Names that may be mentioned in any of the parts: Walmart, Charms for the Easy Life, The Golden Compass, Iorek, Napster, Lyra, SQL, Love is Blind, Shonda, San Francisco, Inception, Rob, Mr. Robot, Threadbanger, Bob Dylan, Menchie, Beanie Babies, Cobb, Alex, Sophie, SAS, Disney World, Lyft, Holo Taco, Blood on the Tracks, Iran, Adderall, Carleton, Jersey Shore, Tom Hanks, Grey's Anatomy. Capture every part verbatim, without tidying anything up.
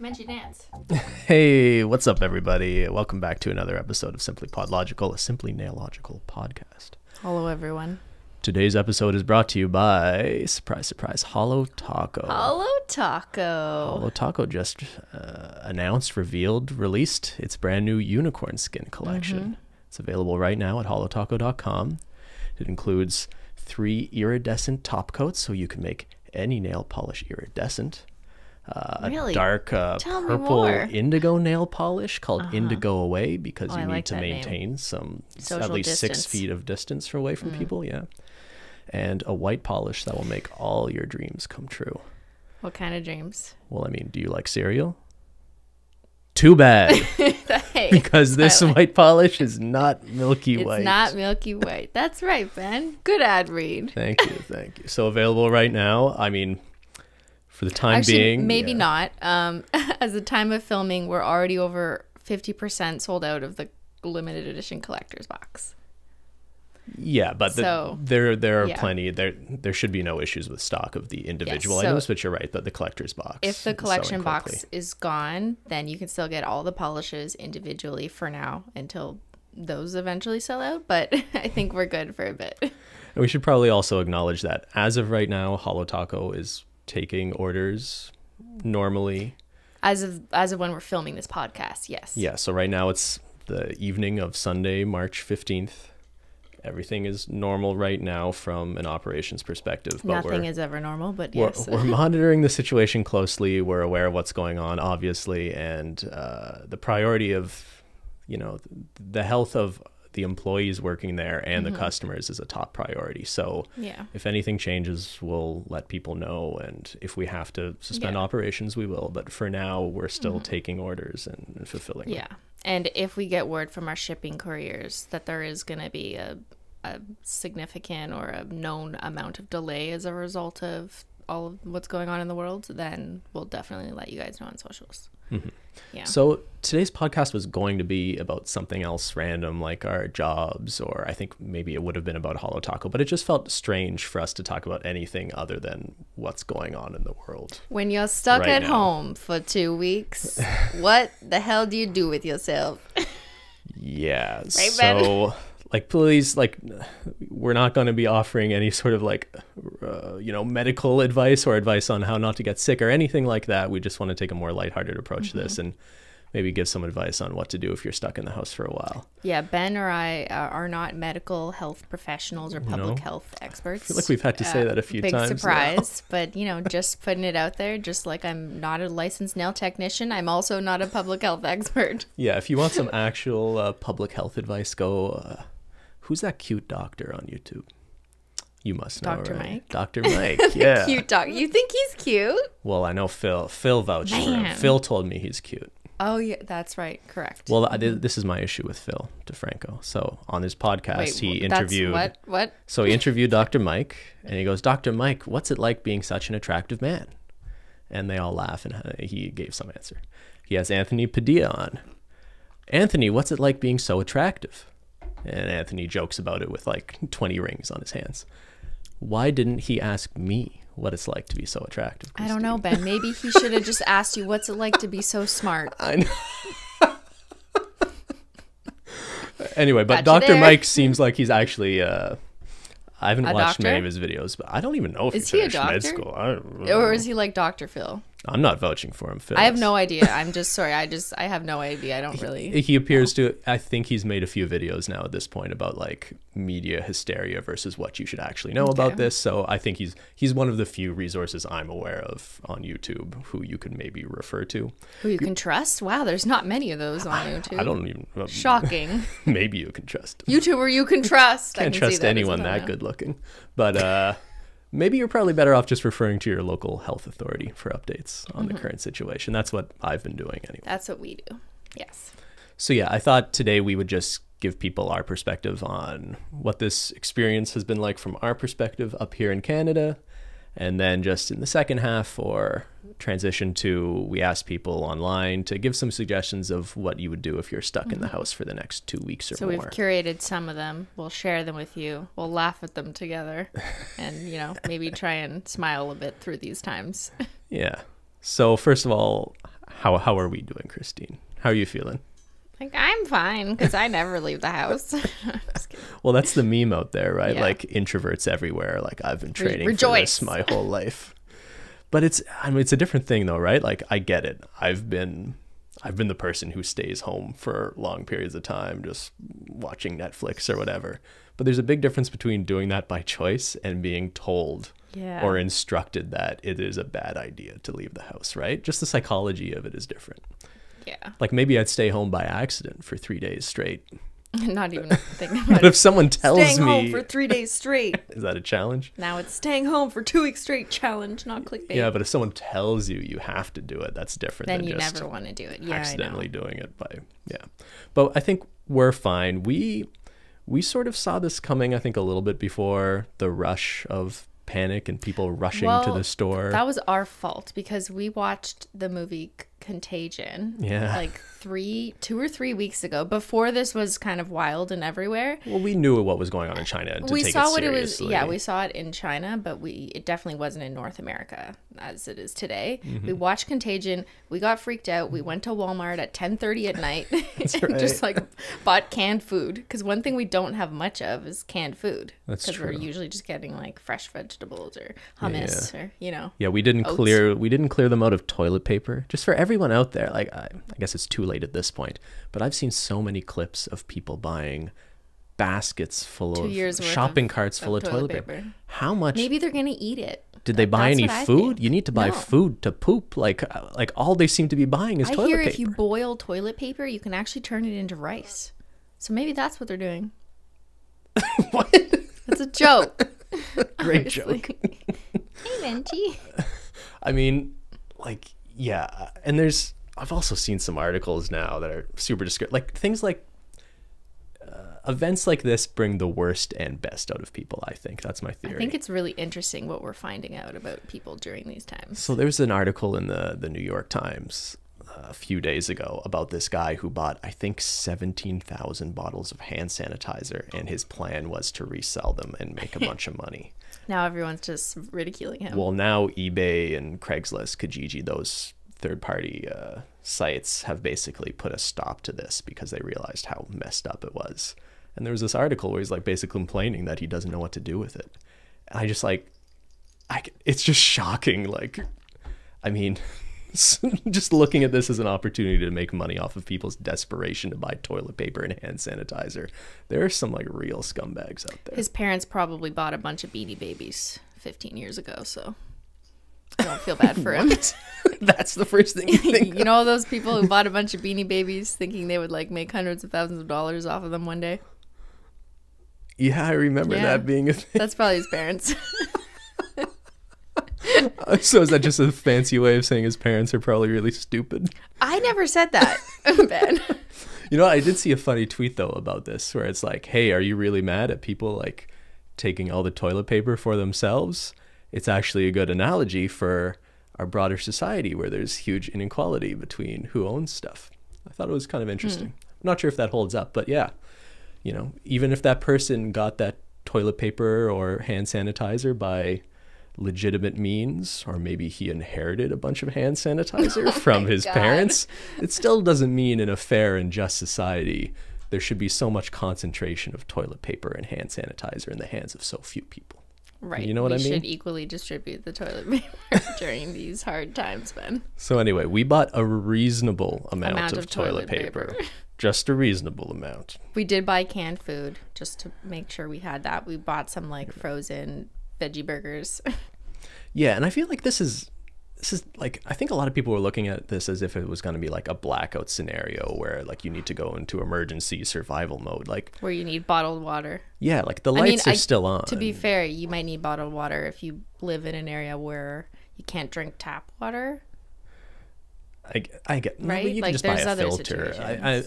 Menchie dance. Hey, what's up, everybody? Welcome back to another episode of Simply Podlogical, a Simply Nailogical podcast. Hello, everyone. Today's episode is brought to you by, surprise, surprise, Holo Taco. Holo Taco. Holo Taco just uh, announced, revealed, released its brand new unicorn skin collection. Mm-hmm. It's available right now at holotaco dot com. It includes three iridescent top coats, so you can make any nail polish iridescent. Uh, really? A dark uh, purple indigo nail polish called uh-huh. Indigo Away, because oh, you I need like to maintain name. some Social at least distance. six feet of distance away from mm. people. Yeah. And a white polish that will make all your dreams come true. What kind of dreams? Well, I mean, do you like cereal? Too bad. Hey, because this like. white polish is not milky it's white. It's not milky white. That's right, Ben. Good ad read. Thank you. Thank you. So available right now. I mean, for the time Actually, being. Maybe yeah. not. Um, as the time of filming, we're already over fifty percent sold out of the limited edition collector's box. Yeah, but so, the, there there are yeah. plenty. There there should be no issues with stock of the individual yes, so items, but you're right, that the collector's box. If the collection box is gone, then you can still get all the polishes individually for now until those eventually sell out. But I think we're good for a bit. And we should probably also acknowledge that as of right now, Holo Taco is taking orders normally. As of as of when we're filming this podcast, yes. Yeah, so right now it's the evening of Sunday, March fifteenth. Everything is normal right now from an operations perspective. But Nothing is ever normal, but we're, yes. we're monitoring the situation closely. We're aware of what's going on, obviously. And uh, the priority of, you know, the health of the employees working there and mm-hmm. the customers is a top priority. So yeah. if anything changes, we'll let people know. And if we have to suspend yeah. operations, we will. But for now, we're still mm-hmm. taking orders and fulfilling yeah. them. And if we get word from our shipping couriers that there is going to be a, a significant or a known amount of delay as a result of all of what's going on in the world, then we'll definitely let you guys know on socials. Mm-hmm. Yeah. So today's podcast was going to be about something else random, like our jobs, or I think maybe it would have been about Holo Taco, but it just felt strange for us to talk about anything other than what's going on in the world. When you're stuck right at now. home for two weeks, what the hell do you do with yourself? Yeah. Right, so, like, please, like, we're not going to be offering any sort of, like, uh, you know, medical advice or advice on how not to get sick or anything like that. We just want to take a more lighthearted approach mm-hmm. to this and maybe give some advice on what to do if you're stuck in the house for a while. Yeah, Ben or I uh, are not medical health professionals or public no. health experts. I feel like we've had to say uh, that a few big times. Big surprise, now. But, you know, just putting it out there, just like I'm not a licensed nail technician, I'm also not a public health expert. Yeah, if you want some actual uh, public health advice, go... Uh, who's that cute doctor on YouTube? You must know, Doctor right? Mike. Doctor Mike, yeah. Cute doc. You think he's cute? Well, I know Phil. Phil vouched for him. Phil told me he's cute. Oh, yeah, that's right. Correct. Well, I did, this is my issue with Phil DeFranco. So on his podcast, Wait, he interviewed. That's what? What? So he interviewed Doctor Mike, and he goes, Doctor Mike, what's it like being such an attractive man? And they all laugh, and he gave some answer. He has Anthony Padilla on. Anthony, what's it like being so attractive? And Anthony jokes about it with like twenty rings on his hands. Why didn't he ask me what it's like to be so attractive? Christine? I don't know, Ben. Maybe he should have just asked you what's it like to be so smart. I know. Anyway, but Doctor Mike seems like he's actually, uh, I haven't a watched doctor? many of his videos, but I don't even know if is he finished he med school. I don't know. Or is he like Doctor Phil? I'm not vouching for him, Phil. I have no idea. I'm just sorry. I just, I have no idea. I don't really. He, he appears know. to, I think he's made a few videos now at this point about like media hysteria versus what you should actually know okay. about this. So I think he's, he's one of the few resources I'm aware of on YouTube who you could maybe refer to. Who you can trust? Wow, there's not many of those on YouTube. I don't even. Um, Shocking. Maybe you can trust. YouTuber you can trust. Can't I can trust see that anyone that know. good looking. But, uh. Maybe you're probably better off just referring to your local health authority for updates on mm-hmm. the current situation. That's what I've been doing anyway. That's what we do. Yes. So yeah, I thought today we would just give people our perspective on what this experience has been like from our perspective up here in Canada. And then just in the second half, or transition to we asked people online to give some suggestions of what you would do if you're stuck mm-hmm. in the house for the next two weeks or so more. So we've curated some of them. We'll share them with you. We'll laugh at them together and, you know, maybe try and smile a bit through these times. Yeah. So first of all, how, how are we doing, Christine? How are you feeling? Like, I'm fine because I never leave the house. I'm just kidding. Well, that's the meme out there, right? Yeah. Like introverts everywhere. Like I've been training Re- for this my whole life. But it's, I mean, it's a different thing though, right? Like I get it. I've been, I've been the person who stays home for long periods of time, just watching Netflix or whatever. But there's a big difference between doing that by choice and being told yeah. or instructed that it is a bad idea to leave the house, right? Just the psychology of it is different. Yeah. Like maybe I'd stay home by accident for three days straight. Not even thinking about it. But if someone tells me... Staying home for three days straight. Is that a challenge? Now it's staying home for two weeks straight challenge, not clickbait. Yeah, but if someone tells you you have to do it, that's different then than you just never want to do it. Yeah, accidentally doing it by... Yeah. But I think we're fine. We we sort of saw this coming, I think, a little bit before the rush of panic and people rushing well, to the store. That was our fault because we watched the movie... Contagion yeah like three two or three weeks ago before this was kind of wild and everywhere. Well, we knew what was going on in China to we take saw it what seriously. It was yeah we saw it in China, but we it definitely wasn't in North America as it is today. Mm-hmm. We watched Contagion, we got freaked out, we went to Walmart at ten thirty at night and right. just like bought canned food, because one thing we don't have much of is canned food. That's true. We're usually just getting like fresh vegetables or hummus yeah. or you know yeah we didn't oats. clear we didn't clear them out of toilet paper just for every Everyone out there, like I, I guess it's too late at this point, but I've seen so many clips of people buying baskets full Two of shopping of, carts full of, of toilet, toilet paper. paper. How much? Maybe they're gonna eat it. Did they buy That's any food? You need to buy no. food to poop. Like, like all they seem to be buying is I toilet hear paper. If you boil toilet paper, you can actually turn it into rice. So maybe that's what they're doing. What? That's a joke. Great joke. Hey, Benji. I mean, like. Yeah, and there's, I've also seen some articles now that are super descriptive. Like, things like, uh, events like this bring the worst and best out of people, I think. That's my theory. I think it's really interesting what we're finding out about people during these times. So there's an article in the, the New York Times a few days ago about this guy who bought, I think, seventeen thousand bottles of hand sanitizer, and his plan was to resell them and make a bunch of money. Now everyone's just ridiculing him. Well, now eBay and Craigslist, Kijiji, those third-party uh, sites have basically put a stop to this because they realized how messed up it was. And there was this article where he's like basically complaining that he doesn't know what to do with it. And I just like, I, it's just shocking. Like, I mean, just looking at this as an opportunity to make money off of people's desperation to buy toilet paper and hand sanitizer. There are some like real scumbags out there. His parents probably bought a bunch of Beanie Babies fifteen years ago, so I don't feel bad for him. That's the first thing you think of. You know those people who bought a bunch of Beanie Babies thinking they would like make hundreds of thousands of dollars off of them one day? Yeah, I remember yeah. that being a thing. That's probably his parents. So is that just a fancy way of saying his parents are probably really stupid? I never said that, Ben. You know, I did see a funny tweet, though, about this, where it's like, hey, are you really mad at people, like, taking all the toilet paper for themselves? It's actually a good analogy for our broader society where there's huge inequality between who owns stuff. I thought it was kind of interesting. Mm. I'm not sure if that holds up, but yeah, you know, even if that person got that toilet paper or hand sanitizer by legitimate means, or maybe he inherited a bunch of hand sanitizer oh from his God. parents, it still doesn't mean in a fair and just society there should be so much concentration of toilet paper and hand sanitizer in the hands of so few people. Right. You know what we I mean? We should equally distribute the toilet paper during these hard times, Ben. So anyway, we bought a reasonable amount, amount of, of toilet, toilet paper. paper. Just a reasonable amount. We did buy canned food just to make sure we had that. We bought some like frozen veggie burgers. Yeah, and I feel like this is this is like, I think a lot of people were looking at this as if it was going to be like a blackout scenario where like you need to go into emergency survival mode, like where you need bottled water. Yeah, like the lights I mean, are I, still on. To be fair, you might need bottled water if you live in an area where you can't drink tap water. I, I get right. No, you like, can just buy a filter. I, I,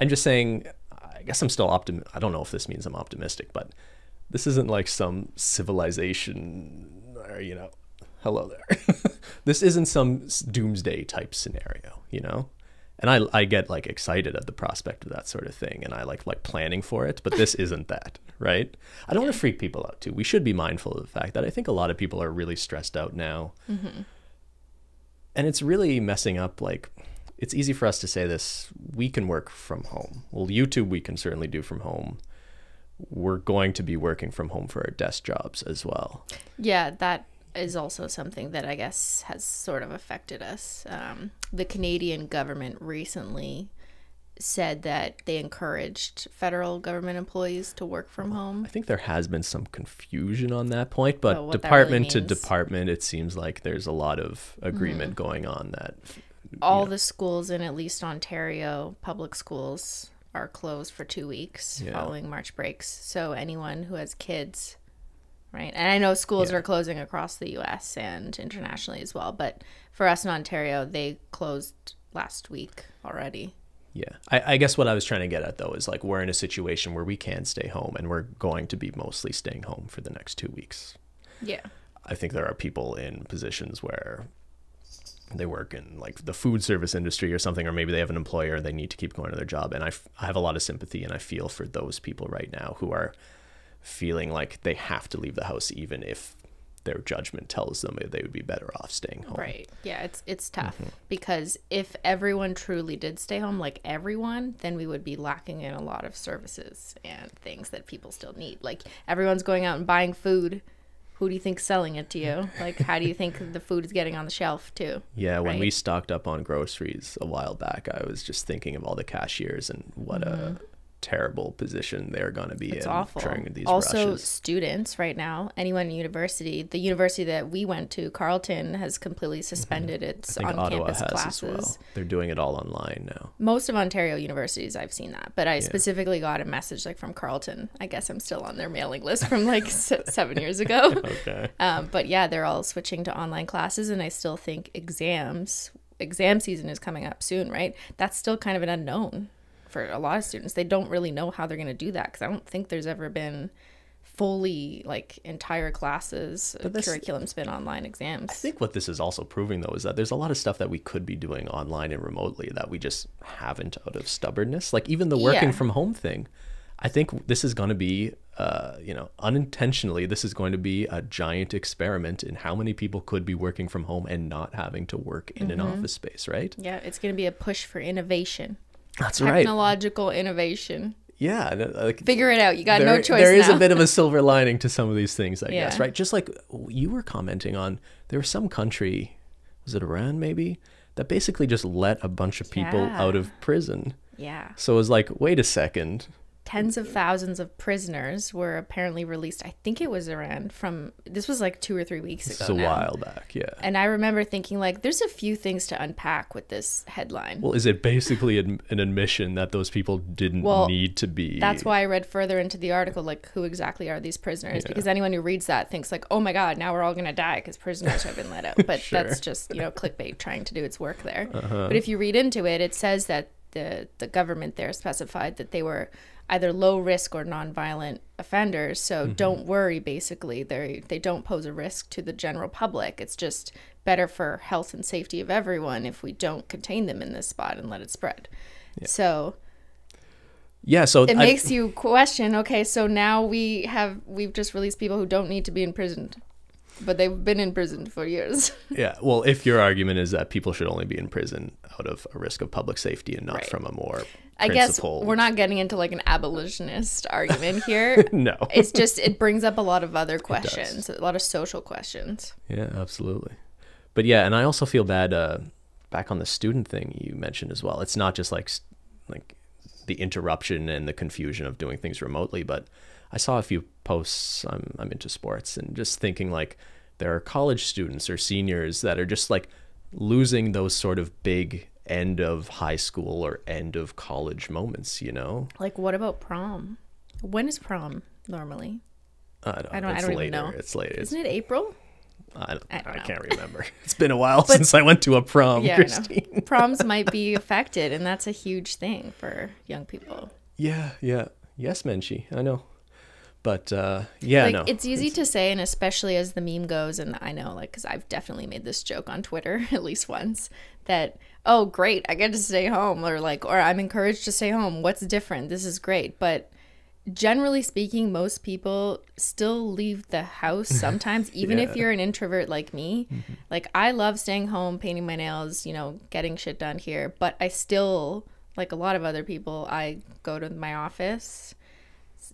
I'm just saying. I guess I'm still optim. I don't know if this means I'm optimistic, but this isn't like some civilization or, you know, hello there. This isn't some doomsday type scenario, you know? And I, I get like excited at the prospect of that sort of thing. And I like, like planning for it, but this isn't that, right? I don't want to freak people out too. We should be mindful of the fact that I think a lot of people are really stressed out now. Mm-hmm. And it's really messing up. Like, it's easy for us to say this, we can work from home. Well, YouTube, we can certainly do from home. We're going to be working from home for our desk jobs as well. Yeah, that is also something that I guess has sort of affected us. Um, the Canadian government recently said that they encouraged federal government employees to work from home. I think there has been some confusion on that point, but oh, department really to department, it seems like there's a lot of agreement mm-hmm. going on that. All know. the schools in at least Ontario, public schools, are closed for two weeks yeah. following March breaks. So anyone who has kids... Right. And I know schools yeah. are closing across the U S and internationally as well. But for us in Ontario, they closed last week already. Yeah. I, I guess what I was trying to get at, though, is like we're in a situation where we can stay home and we're going to be mostly staying home for the next two weeks. Yeah. I think there are people in positions where they work in like the food service industry or something, or maybe they have an employer. They need to keep going to their job. And I, I have a lot of sympathy and I feel for those people right now who are feeling like they have to leave the house even if their judgment tells them they would be better off staying home. Right. Yeah, it's it's tough mm-hmm. because if everyone truly did stay home, like everyone, then we would be lacking in a lot of services and things that people still need. Like everyone's going out and buying food. Who do you think's selling it to you? Like, how do you think the food is getting on the shelf too? Yeah, when right? we stocked up on groceries a while back, I was just thinking of all the cashiers and what mm-hmm. a terrible position they're going to be it's in awful. during these also rushes. Students right now, anyone in university, the university that we went to, Carleton, has completely suspended mm-hmm. its on-campus classes. Well. They're doing it all online now. Most of Ontario universities, I've seen that, but I yeah. specifically got a message like from Carleton. I guess I'm still on their mailing list from like seven years ago. Okay. Um, but yeah, they're all switching to online classes, and I still think exams, exam season is coming up soon, right? That's still kind of an unknown. For a lot of students, they don't really know how they're going to do that because I don't think there's ever been fully like entire classes but this, curriculum's been online exams. I think what this is also proving though is that there's a lot of stuff that we could be doing online and remotely that we just haven't out of stubbornness. Like even the working yeah. from home thing, I think this is going to be uh you know unintentionally this is going to be a giant experiment in how many people could be working from home and not having to work in mm-hmm. an office space, right? Yeah, it's going to be a push for innovation. That's right. Technological innovation. Yeah. Like, figure it out. You got there, no choice There now. is a bit of a silver lining to some of these things, I yeah. guess, right? Just like you were commenting on, there was some country, was it Iran maybe, that basically just let a bunch of people yeah. out of prison. Yeah. So it was like, wait a second. Tens of thousands of prisoners were apparently released. I think it was Iran from, this was like two or three weeks ago. It's a now. while back, yeah. And I remember thinking like, there's a few things to unpack with this headline. Well, is it basically an admission that those people didn't well, need to be? That's why I read further into the article, like who exactly are these prisoners? Yeah. Because anyone who reads that thinks like, oh my God, now we're all going to die because prisoners have been let out. But sure. that's just, you know, clickbait trying to do its work there. Uh-huh. But if you read into it, it says that the the government there specified that they were either low risk or nonviolent offenders. So mm-hmm. don't worry, basically. They they don't pose a risk to the general public. It's just better for health and safety of everyone if we don't contain them in this spot and let it spread. Yeah. So yeah, so it I, makes you question, okay, so now we have we've just released people who don't need to be imprisoned. But they've been in prison for years. Yeah. Well, if your argument is that people should only be in prison out of a risk of public safety and not right. from a more I principled... guess we're not getting into like an abolitionist argument here. No. It's just it brings up a lot of other questions, a lot of social questions. Yeah, absolutely. But yeah, and I also feel bad uh, back on the student thing you mentioned as well. It's not just like like the interruption and the confusion of doing things remotely, but I saw a few posts, I'm, I'm into sports, and just thinking like there are college students or seniors that are just like losing those sort of big end of high school or end of college moments, you know? Like what about prom? When is prom normally? I don't, I don't, it's I don't later. even know. It's later. Isn't it April? I, don't, I, don't I can't remember. It's been a while but, since I went to a prom, yeah, Christine. Proms might be affected, and that's a huge thing for young people. Yeah, yeah. Yes, Menchie, I know. But uh, yeah, like, no. It's easy it's, to say, and especially as the meme goes, and I know, like, because I've definitely made this joke on Twitter at least once, that, oh, great, I get to stay home, or like, or I'm encouraged to stay home. What's different? This is great. But generally speaking, most people still leave the house sometimes, even yeah. if you're an introvert like me. Mm-hmm. Like, I love staying home, painting my nails, you know, getting shit done here. But I still, like a lot of other people, I go to my office.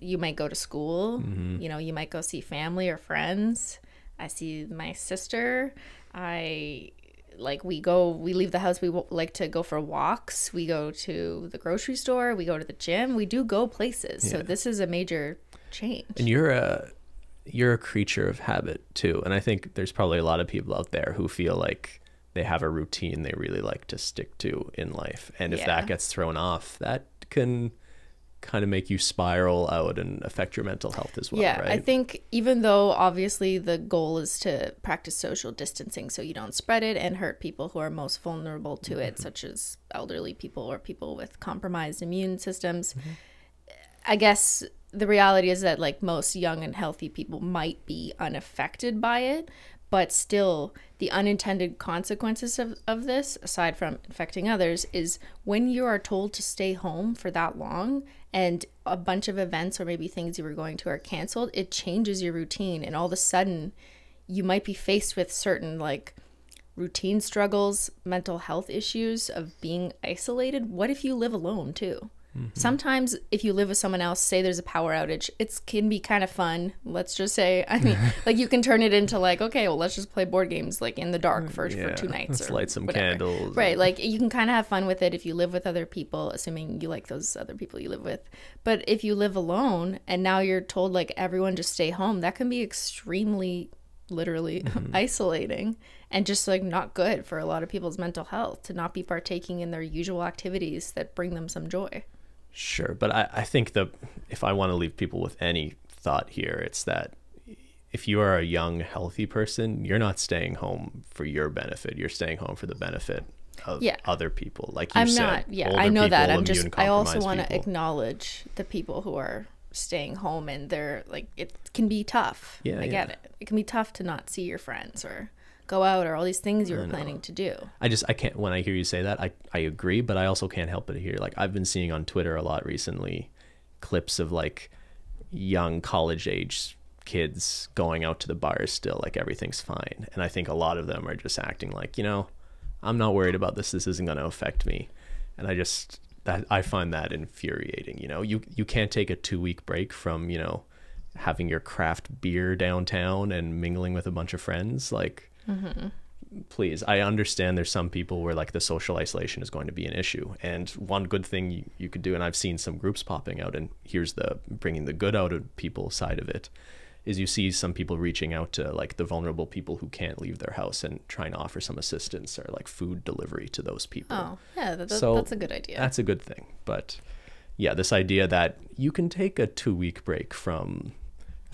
You might go to school, mm-hmm. you know, you might go see family or friends. I see my sister. I like we go we leave the house. We like to go for walks. We go to the grocery store. We go to the gym. We do go places. Yeah. So this is a major change. And you're a you're a creature of habit too. And I think there's probably a lot of people out there who feel like they have a routine they really like to stick to in life. And if yeah. that gets thrown off, that can kind of make you spiral out and affect your mental health as well. Yeah, right? I think even though obviously the goal is to practice social distancing so you don't spread it and hurt people who are most vulnerable to mm-hmm. it, such as elderly people or people with compromised immune systems, mm-hmm. I guess the reality is that like most young and healthy people might be unaffected by it, but still the unintended consequences of, of this, aside from infecting others, is when you are told to stay home for that long and a bunch of events or maybe things you were going to are canceled, it changes your routine. And all of a sudden, you might be faced with certain like routine struggles, mental health issues of being isolated. What if you live alone too? Mm-hmm. Sometimes if you live with someone else, say there's a power outage, it can be kind of fun. Let's just say, I mean, like you can turn it into like, okay, well, let's just play board games like in the dark for, yeah. for two nights. Let's or light some whatever. Candles. Right. Like you can kind of have fun with it if you live with other people, assuming you like those other people you live with. But if you live alone and now you're told like everyone just stay home, that can be extremely literally mm-hmm. isolating and just like not good for a lot of people's mental health to not be partaking in their usual activities that bring them some joy. Sure. But I, I think the if I want to leave people with any thought here, it's that if you are a young, healthy person, you're not staying home for your benefit. You're staying home for the benefit of yeah. other people. Like you I'm said, not, yeah, I know people, that. I'm just, I also want to acknowledge the people who are staying home and they're like, it can be tough. Yeah, I yeah. get it. It can be tough to not see your friends or go out or all these things you were planning to do. I just, I can't, when I hear you say that, I, I agree, but I also can't help but hear, like, I've been seeing on Twitter a lot recently clips of like young college age kids going out to the bars still, like everything's fine. And I think a lot of them are just acting like, you know, I'm not worried about this. This isn't going to affect me. And I just, that I find that infuriating. You know, you, you can't take a two week break from, you know, having your craft beer downtown and mingling with a bunch of friends. Like, mm-hmm. please, I understand there's some people where like the social isolation is going to be an issue, and one good thing you, you could do, and I've seen some groups popping out, and here's the bringing the good out of people side of it, is you see some people reaching out to like the vulnerable people who can't leave their house and trying to offer some assistance or like food delivery to those people. Oh yeah, that, that, so that's a good idea. That's a good thing. But yeah, this idea that you can take a two week break from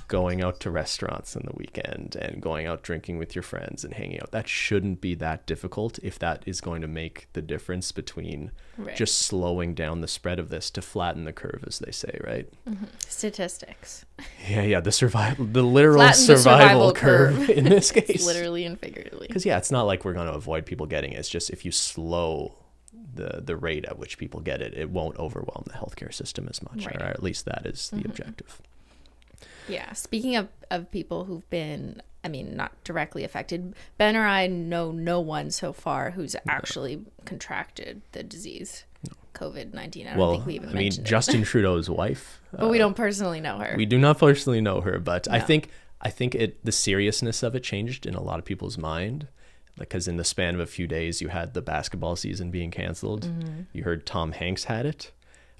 going out to restaurants on the weekend and going out drinking with your friends and hanging out, that shouldn't be that difficult if that is going to make the difference between right. just slowing down the spread of this to flatten the curve, as they say, right? Mm-hmm. Statistics. Yeah, yeah, the survival, the literal flatten survival, the survival curve, curve in this case. Literally and figuratively. Because yeah, it's not like we're going to avoid people getting it. It's just if you slow the the rate at which people get it, it won't overwhelm the healthcare system as much, right. or at least that is the mm-hmm. objective. Yeah. Speaking of, of people who've been, I mean, not directly affected, Ben or I know no one so far who's no. actually contracted the disease, no. COVID nineteen. I don't well, think we even I mentioned mean, it. Justin Trudeau's wife. But uh, we don't personally know her. We do not personally know her, but no. I think I think it the seriousness of it changed in a lot of people's mind. Because in the span of a few days, you had the basketball season being canceled. Mm-hmm. You heard Tom Hanks had it.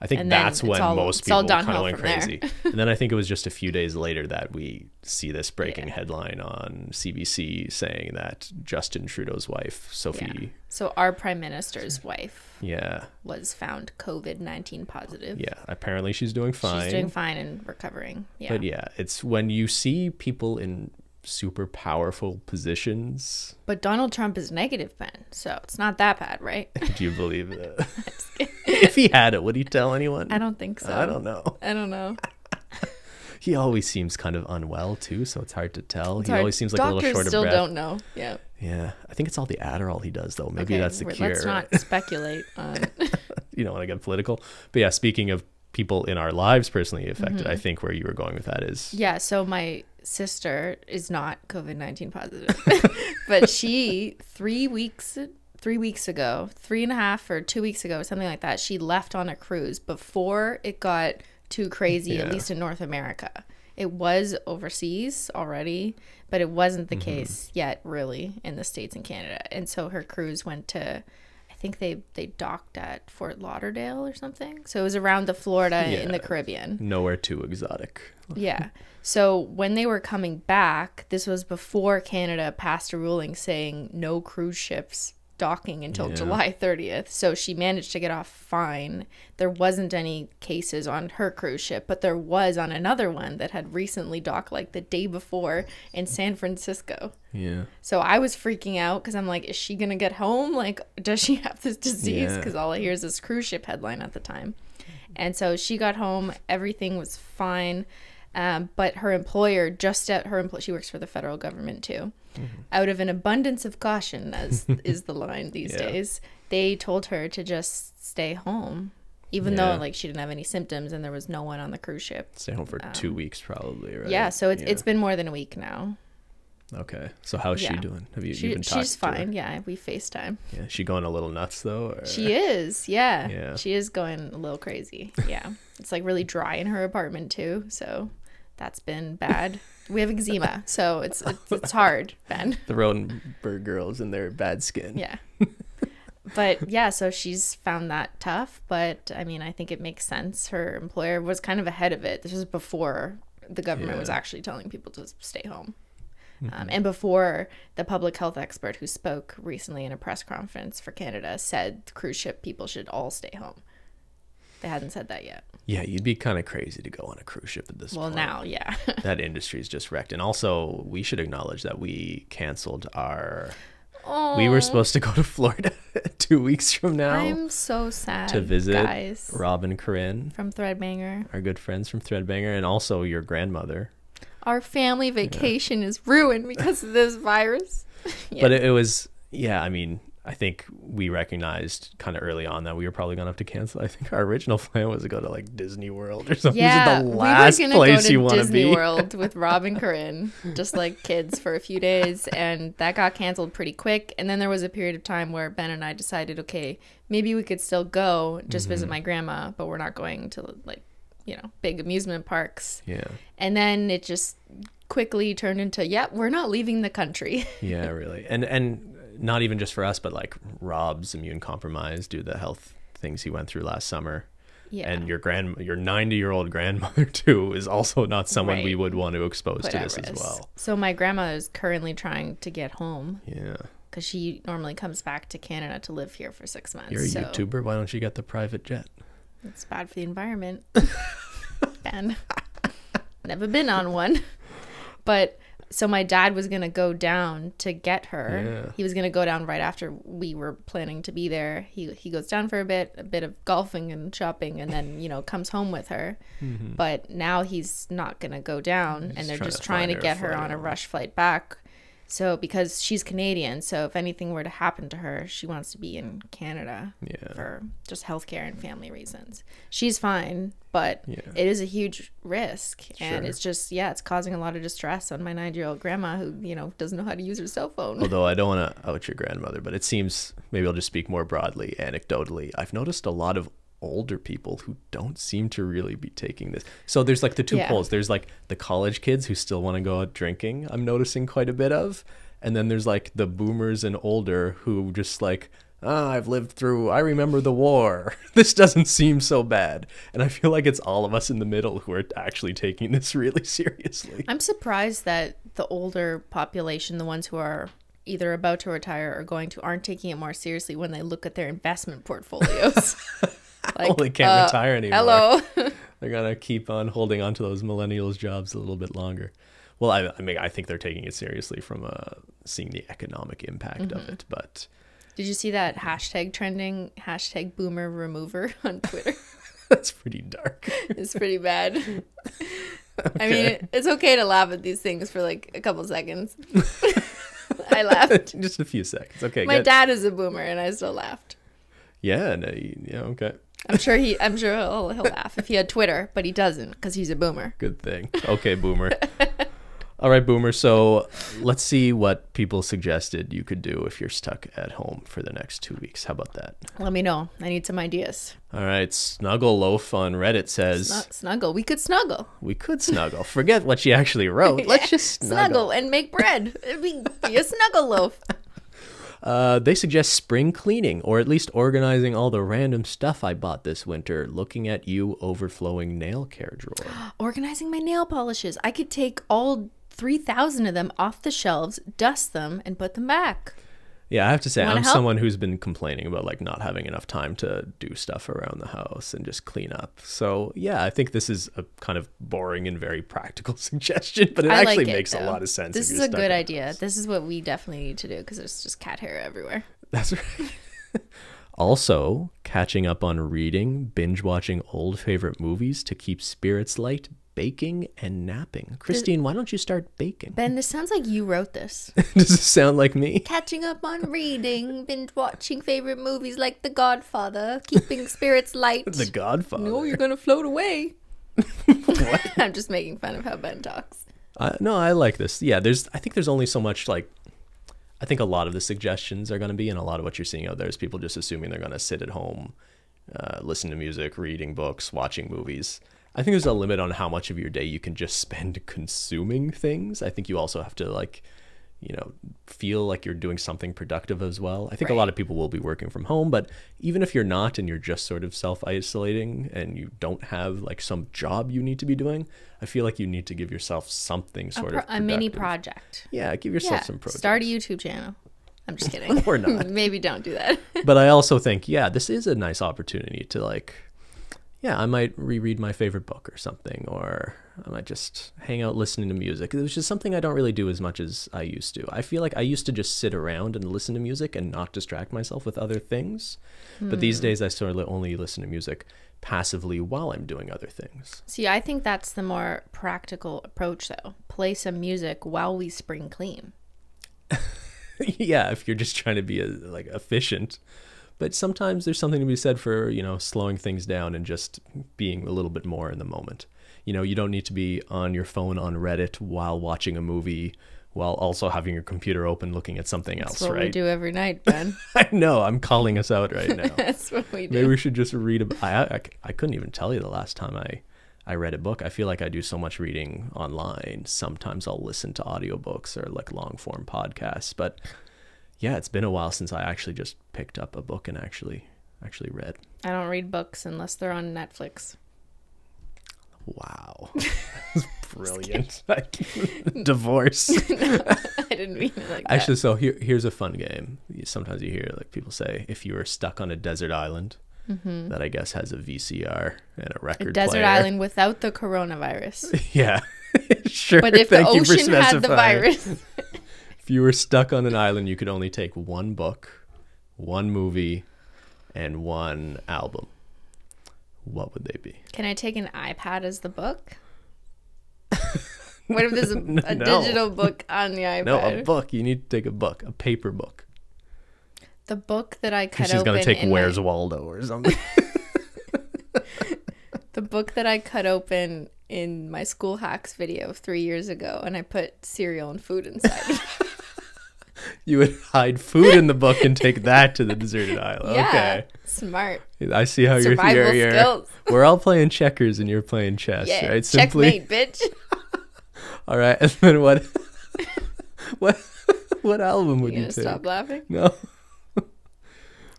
I think that's when all, most people kind of went crazy. And then I think it was just a few days later that we see this breaking yeah. headline on C B C saying that Justin Trudeau's wife, Sophie. Yeah. So our prime minister's wife yeah. was found COVID nineteen positive. Yeah, apparently she's doing fine. She's doing fine and recovering. Yeah. But yeah, it's when you see people in super powerful positions. But Donald Trump is negative, Ben, so it's not that bad, right? Do you believe that? If he had it, would he tell anyone? I don't think so. I don't know. I don't know. He always seems kind of unwell too, so it's hard to tell. It's he hard. always seems like Doctors a little short of breath. Doctors still don't know. Yeah. Yeah. I think it's all the Adderall he does, though. Maybe okay, that's the cure. Let's not speculate on it. You don't want to get political. But yeah, speaking of people in our lives personally affected, mm-hmm. I think where you were going with that is... Yeah, so my sister is not COVID nineteen positive. But she, three weeks three weeks ago, three and a half or two weeks ago, something like that, she left on a cruise before it got too crazy, yeah. at least in North America. It was overseas already, but it wasn't the mm-hmm. case yet, really, in the States and Canada. And so her cruise went to... I think they they docked at Fort Lauderdale or something. So it was around the Florida yeah, in the Caribbean. Nowhere too exotic. Yeah. So when they were coming back, this was before Canada passed a ruling saying no cruise ships docking until yeah. July thirtieth. So she managed to get off fine. There wasn't any cases on her cruise ship, but there was on another one that had recently docked like the day before in San Francisco. Yeah. So I was freaking out because I'm like, is she going to get home? Like, does she have this disease? Because yeah. all I hear is this cruise ship headline at the time. And so she got home. Everything was fine. Um, but her employer, just at her employer, she works for the federal government too. Mm-hmm. Out of an abundance of caution, as is the line these yeah. days, they told her to just stay home. Even yeah. though like she didn't have any symptoms and there was no one on the cruise ship. Stay home for um, two weeks probably, right? Yeah, so it's, yeah. it's been more than a week now. Okay. So how's yeah. she doing? Have you, she, you been talking She's fine. To yeah, we FaceTime. Yeah. Is she going a little nuts though? Or? She is. Yeah. yeah. She is going a little crazy. Yeah. It's like really dry in her apartment too. So that's been bad. We have eczema, so it's it's, it's hard, Ben. The Rodenburg girls and their bad skin. Yeah. But yeah, so she's found that tough. But I mean, I think it makes sense. Her employer was kind of ahead of it. This was before the government yeah. was actually telling people to stay home. Um, and before the public health expert who spoke recently in a press conference for Canada said cruise ship people should all stay home. They hadn't said that yet. Yeah, you'd be kind of crazy to go on a cruise ship at this well, point. Well, now, yeah. That industry is just wrecked. And also, we should acknowledge that we canceled our... Aww. We were supposed to go to Florida two weeks from now. I'm so sad, to visit guys. Rob and Corinne. From Threadbanger. Our good friends from Threadbanger. And also your grandmother. Our family vacation yeah. is ruined because of this virus. yeah. But it, it was, yeah, I mean, I think we recognized kind of early on that we were probably going to have to cancel. I think our original plan was to go to like Disney World or something. Yeah, the last we were going to go to you Disney be. World with Rob and Corinne, just like kids for a few days. And that got canceled pretty quick. And then there was a period of time where Ben and I decided, okay, maybe we could still go, just mm-hmm. visit my grandma, but we're not going to like, you know, big amusement parks. Yeah. And then it just quickly turned into, yeah, we're not leaving the country. Yeah, really. And and not even just for us, but like Rob's immune compromised due to the health things he went through last summer. Yeah. And your grand your ninety year old grandmother too is also not someone right. we would want to expose Put to this risk. As well. So my grandma is currently trying to get home. Yeah. Because she normally comes back to Canada to live here for six months. You're a so. YouTuber. Why don't you get the private jet? It's bad for the environment. Ben. Never been on one. But so my dad was going to go down to get her. Yeah. He was going to go down right after we were planning to be there. He he goes down for a bit, a bit of golfing and shopping, and then, you know, comes home with her. Mm-hmm. But now he's not going to go down, he's and they're trying just to trying to get her on a rush flight back. So because she's Canadian, so if anything were to happen to her, she wants to be in Canada yeah. for just healthcare and family reasons. She's fine, but yeah. it is a huge risk. And sure. it's just, yeah, it's causing a lot of distress on my ninety year old grandma who, you know, doesn't know how to use her cell phone. Although I don't want to out your grandmother, but it seems, maybe I'll just speak more broadly, anecdotally. I've noticed a lot of older people who don't seem to really be taking this. So there's like the two yeah. poles. There's like the college kids who still want to go out drinking, I'm noticing quite a bit of, and then there's like the boomers and older who just like, oh, I've lived through, I remember the war, this doesn't seem so bad. And I feel like it's all of us in the middle who are actually taking this really seriously. I'm surprised that the older population, the ones who are either about to retire or going to, aren't taking it more seriously when they look at their investment portfolios. Like, well, they can't uh, retire anymore. Hello. They're going to keep on holding on to those millennials' jobs a little bit longer. Well, I, I mean, I think they're taking it seriously from uh, seeing the economic impact mm-hmm. of it. But did you see that hashtag trending, hashtag boomer remover on Twitter? That's pretty dark. It's pretty bad. Okay. I mean, it, it's okay to laugh at these things for like a couple seconds. I laughed. Just a few seconds. Okay. My good. dad is a boomer, and I still laughed. Yeah. No, yeah. Okay. I'm sure he. I'm sure he'll, he'll laugh if he had Twitter, but he doesn't because he's a boomer. Good thing. Okay, boomer. All right, boomer. So let's see what people suggested you could do if you're stuck at home for the next two weeks. How about that? Let me know. I need some ideas. All right, Snuggle Loaf on Reddit says Sn snuggle. We could snuggle. We could snuggle. Forget what she actually wrote. Let's just snuggle, snuggle and make bread. It'd be, be a snuggle loaf. Uh, they suggest spring cleaning, or at least organizing all the random stuff I bought this winter. Looking at you, overflowing nail care drawer. Organizing my nail polishes. I could take all three thousand of them off the shelves, dust them, and put them back. Yeah, I have to say, I'm help? someone who's been complaining about like not having enough time to do stuff around the house and just clean up. So yeah, I think this is a kind of boring and very practical suggestion, but it I actually like it, makes though. a lot of sense. This is a good idea. This is what we definitely need to do because there's just cat hair everywhere. That's right. Also, catching up on reading, binge watching old favorite movies to keep spirits light, baking and napping. Christine, why don't you start baking? Ben, this sounds like you wrote this. Does it sound like me? Catching up on reading, binge watching favorite movies like The Godfather, keeping spirits light. The Godfather. No, you're going to float away. What? I'm just making fun of how Ben talks. Uh, no, I like this. Yeah, there's. I think there's only so much like... I think a lot of the suggestions are going to be, and a lot of what you're seeing out there is people just assuming they're going to sit at home, uh, listen to music, reading books, watching movies. I think there's a limit on how much of your day you can just spend consuming things. I think you also have to like, you know, feel like you're doing something productive as well. I think right. a lot of people will be working from home, but even if you're not and you're just sort of self-isolating and you don't have like some job you need to be doing, I feel like you need to give yourself something sort a of productive. A mini project. Yeah, give yourself yeah, some projects. Start a YouTube channel. I'm just kidding. Or not. Maybe don't do that. But I also think, yeah, this is a nice opportunity to like, yeah, I might reread my favorite book or something, or I might just hang out listening to music, which is something I don't really do as much as I used to. I feel like I used to just sit around and listen to music and not distract myself with other things. Mm. But these days I sort of only listen to music passively while I'm doing other things. See, I think that's the more practical approach, though. Play some music while we spring clean. Yeah, if you're just trying to be a, like efficient. But sometimes there's something to be said for, you know, slowing things down and just being a little bit more in the moment. You know, you don't need to be on your phone on Reddit while watching a movie while also having your computer open looking at something else, right? That's what we do every night, Ben. I know. I'm calling us out right now. That's what we do. Maybe we should just read a... I, I, I couldn't even tell you the last time I, I read a book. I feel like I do so much reading online. Sometimes I'll listen to audiobooks or like long-form podcasts, but... yeah, it's been a while since I actually just picked up a book and actually actually read. I don't read books unless they're on Netflix. Wow. That's brilliant. Divorce. No, I didn't mean it like that. Actually, so here, here's a fun game. Sometimes you hear like people say, if you were stuck on a desert island, mm-hmm. that I guess has a V C R and a record a desert player. Desert island without the coronavirus. Yeah. Sure. But if the ocean had the virus... you were stuck on an island, you could only take one book, one movie, and one album. What would they be? Can I take an iPad as the book? What if there's a, a no. digital book on the iPad? No, a book. You need to take a book, a paper book. The book that I cut open. She's going to take Where's my... Waldo or something. The book that I cut open in my school hacks video three years ago, and I put cereal and food inside. You would hide food in the book and take that to the deserted island. Yeah, okay. Smart. I see how Survival you're here. Skills. We're all playing checkers and you're playing chess, yeah, right? Checkmate, Simply... bitch. All right. And then what what what album would you, you take? Stop laughing. No.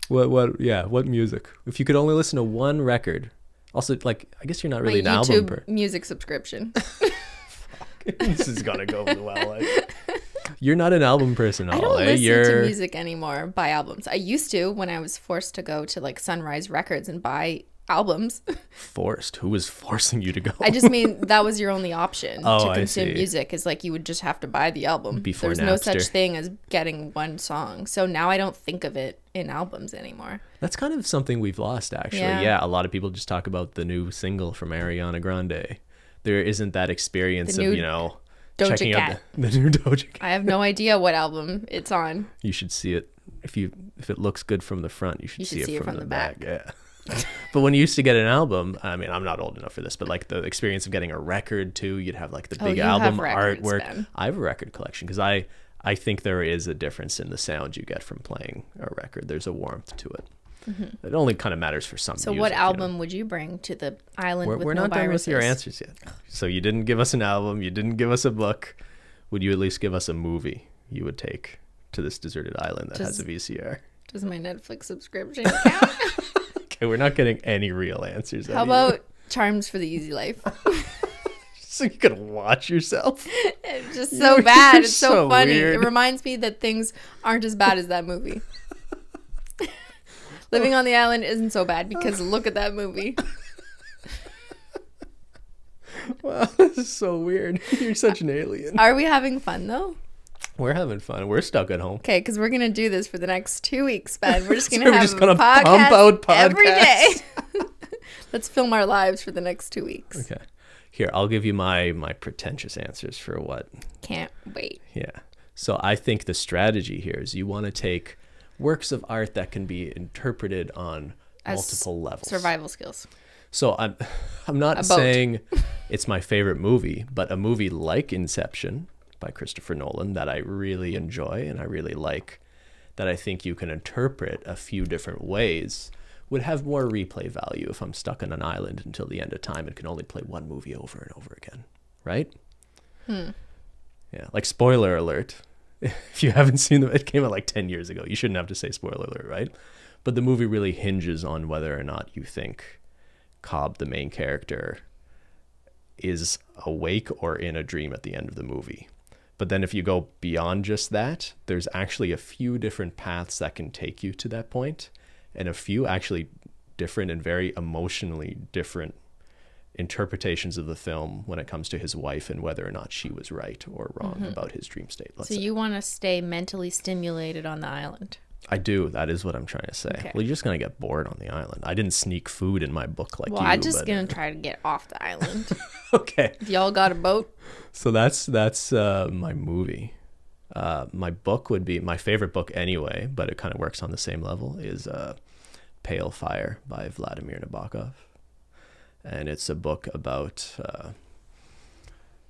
What what yeah, what music? If you could only listen to one record. Also, like, I guess you're not really My an YouTube album person. Music subscription. Fuck. This is gonna go well. Like, you're not an album person at all. I don't eh? listen you're... to music anymore by albums. I used to when I was forced to go to like Sunrise Records and buy albums. Forced? Who was forcing you to go? I just mean that was your only option oh, to consume music. Is like you would just have to buy the album. Before Napster. There was no such thing as getting one song. So now I don't think of it in albums anymore. That's kind of something we've lost, actually. Yeah. Yeah, a lot of people just talk about the new single from Ariana Grande. there isn't that experience of, you know, checking out the, the new Doja Cat. I have no idea what album it's on. You should see it. If you if it looks good from the front, you should, you should see, see it from, it from the, the back. back. Yeah. But when you used to get an album, I mean, I'm not old enough for this, but like the experience of getting a record too, you'd have like the big oh, album records, artwork. Ben. I have a record collection because I, I think there is a difference in the sound you get from playing a record. There's a warmth to it. Mm-hmm. It only kind of matters for some. So music, what album you know? would you bring to the island we're, with We're no not viruses? done with your answers yet. So you didn't give us an album. You didn't give us a book. Would you at least give us a movie you would take to this deserted island that does, has a V C R? Does my Netflix subscription count? Okay, we're not getting any real answers. How anymore. about Charms for the Easy Life? So you could watch yourself? It's just so you're, bad. You're it's so, so funny. Weird. It reminds me that things aren't as bad as that movie. Living on the island isn't so bad because look at that movie. Wow, this is so weird. You're such an alien. Are we having fun, though? We're having fun. We're stuck at home. Okay, because we're going to do this for the next two weeks, Ben. We're just going to have just gonna a podcast, pump out podcasts every day. Let's film our lives for the next two weeks. Okay. Here, I'll give you my, my pretentious answers for what. Can't wait. Yeah. So I think the strategy here is you want to take works of art that can be interpreted on As multiple levels. Survival skills. So I'm, I'm not saying it's my favorite movie, but a movie like Inception by Christopher Nolan that I really enjoy and I really like, that I think you can interpret a few different ways, would have more replay value if I'm stuck on an island until the end of time and can only play one movie over and over again, right? Hmm. Yeah, like spoiler alert. If you haven't seen them, it came out like ten years ago. You shouldn't have to say spoiler alert, right? But the movie really hinges on whether or not you think Cobb, the main character, is awake or in a dream at the end of the movie. But then if you go beyond just that, there's actually a few different paths that can take you to that point, and a few actually different and very emotionally different interpretations of the film when it comes to his wife and whether or not she was right or wrong mm-hmm. about his dream state. Let's so say. You want to stay mentally stimulated on the island? I do. That is what I'm trying to say. Okay. Well, you're just going to get bored on the island. I didn't sneak food in my book like well, you. Well, I'm just but... going to try to get off the island. Okay. Y'all got a boat? So that's that's uh, my movie. Uh, my book would be, my favorite book anyway, but it kind of works on the same level, is uh, Pale Fire by Vladimir Nabokov. And it's a book about, uh,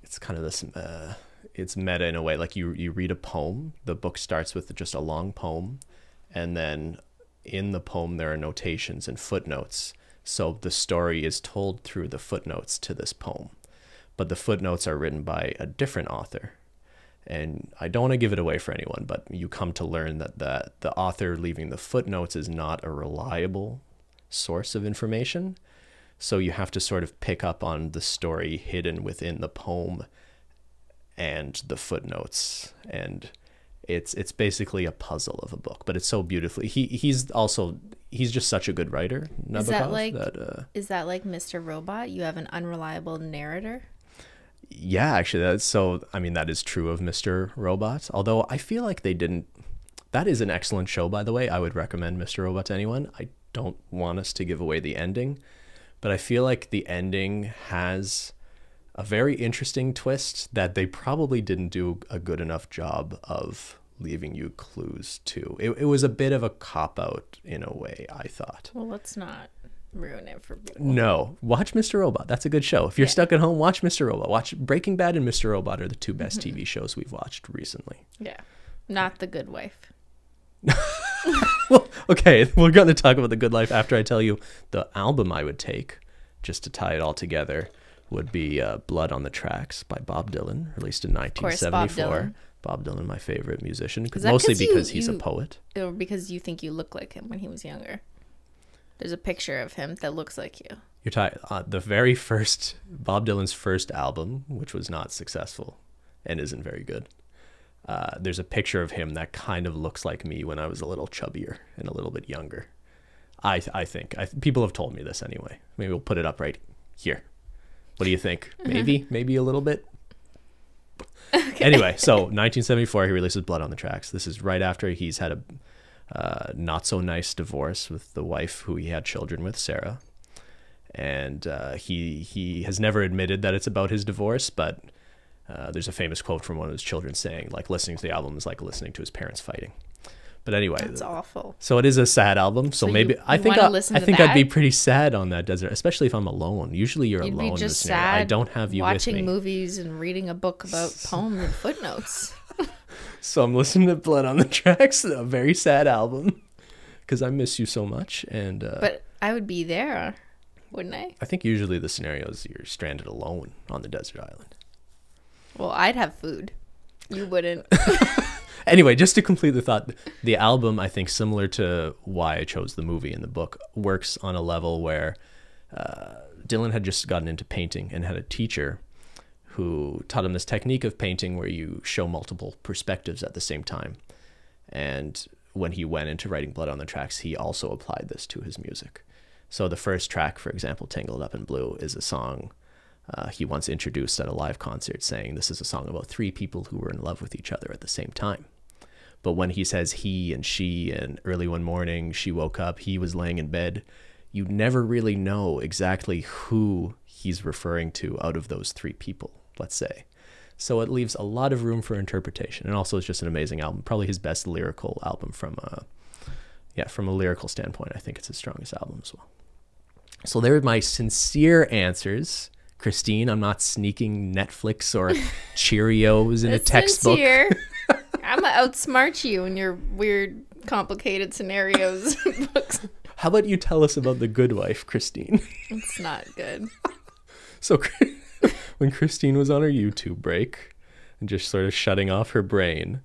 it's kind of this, uh, it's meta in a way, like you, you read a poem, the book starts with just a long poem, and then in the poem there are notations and footnotes. So the story is told through the footnotes to this poem, but the footnotes are written by a different author. And I don't want to give it away for anyone, but you come to learn that the, the author leaving the footnotes is not a reliable source of information. So you have to sort of pick up on the story hidden within the poem and the footnotes. And it's it's basically a puzzle of a book, but it's so beautifully. He he's also he's just such a good writer. Nabokov, is that like that, uh, is that like Mister Robot? You have an unreliable narrator? Yeah, actually that's so I mean that is true of Mister Robot. Although I feel like they didn't that is an excellent show, by the way. I would recommend Mister Robot to anyone. I don't want us to give away the ending. But I feel like the ending has a very interesting twist that they probably didn't do a good enough job of leaving you clues to. It, it was a bit of a cop-out in a way, I thought. Well, let's not ruin it for people. No. Watch Mister Robot. That's a good show. If you're yeah. stuck at home, watch Mister Robot. Watch Breaking Bad and Mister Robot are the two best mm-hmm. T V shows we've watched recently. Yeah. Not The Good Wife. Well, okay, we're going to talk about The Good Life after I tell you the album I would take, just to tie it all together, would be uh, Blood on the Tracks by Bob Dylan, released in nineteen seventy-four. Of course, Bob Dylan. Bob Dylan, my favorite musician, cause mostly cause because you, he's you, a poet. Or because you think you look like him when he was younger. There's a picture of him that looks like you. You're tired. Uh, the very first, Bob Dylan's first album, which was not successful and isn't very good. Uh, there's a picture of him that kind of looks like me when I was a little chubbier and a little bit younger. I th I think I th people have told me this anyway. Maybe we'll put it up right here. What do you think? Maybe, maybe a little bit. Okay. Anyway, so nineteen seventy-four, he releases Blood on the Tracks. This is right after he's had a uh, not so nice divorce with the wife who he had children with, Sarah. And uh, he he has never admitted that it's about his divorce, but uh, there's a famous quote from one of his children saying, like, listening to the album is like listening to his parents fighting. But anyway, that's awful. So it is a sad album. So, so maybe you, you I think I, I think that? I'd be pretty sad on that desert, especially if I'm alone. Usually you're You'd alone. Be just in the sad I don't have you watching with me. Movies and reading a book about poems and footnotes. So I'm listening to Blood on the Tracks, a very sad album, because I miss you so much. And uh, but I would be there, wouldn't I? I think usually the scenario is you're stranded alone on the desert island. Well, I'd have food. You wouldn't. Anyway, just to complete the thought, the album, I think, similar to why I chose the movie and the book, works on a level where uh, Dylan had just gotten into painting and had a teacher who taught him this technique of painting where you show multiple perspectives at the same time. And when he went into writing Blood on the Tracks, he also applied this to his music. So the first track, for example, Tangled Up in Blue, is a song Uh, he once introduced at a live concert, saying this is a song about three people who were in love with each other at the same time. But when he says he and she and early one morning she woke up, he was laying in bed, you never really know exactly who he's referring to out of those three people, let's say. So it leaves a lot of room for interpretation. And also it's just an amazing album, probably his best lyrical album from a, yeah, from a lyrical standpoint. I think it's his strongest album as well. So there are my sincere answers. Christine, I'm not sneaking Netflix or Cheerios in a textbook. Sincere. I'm gonna outsmart you in your weird, complicated scenarios and books. How about you tell us about The Good Wife, Christine? It's not good. So when Christine was on her YouTube break and just sort of shutting off her brain,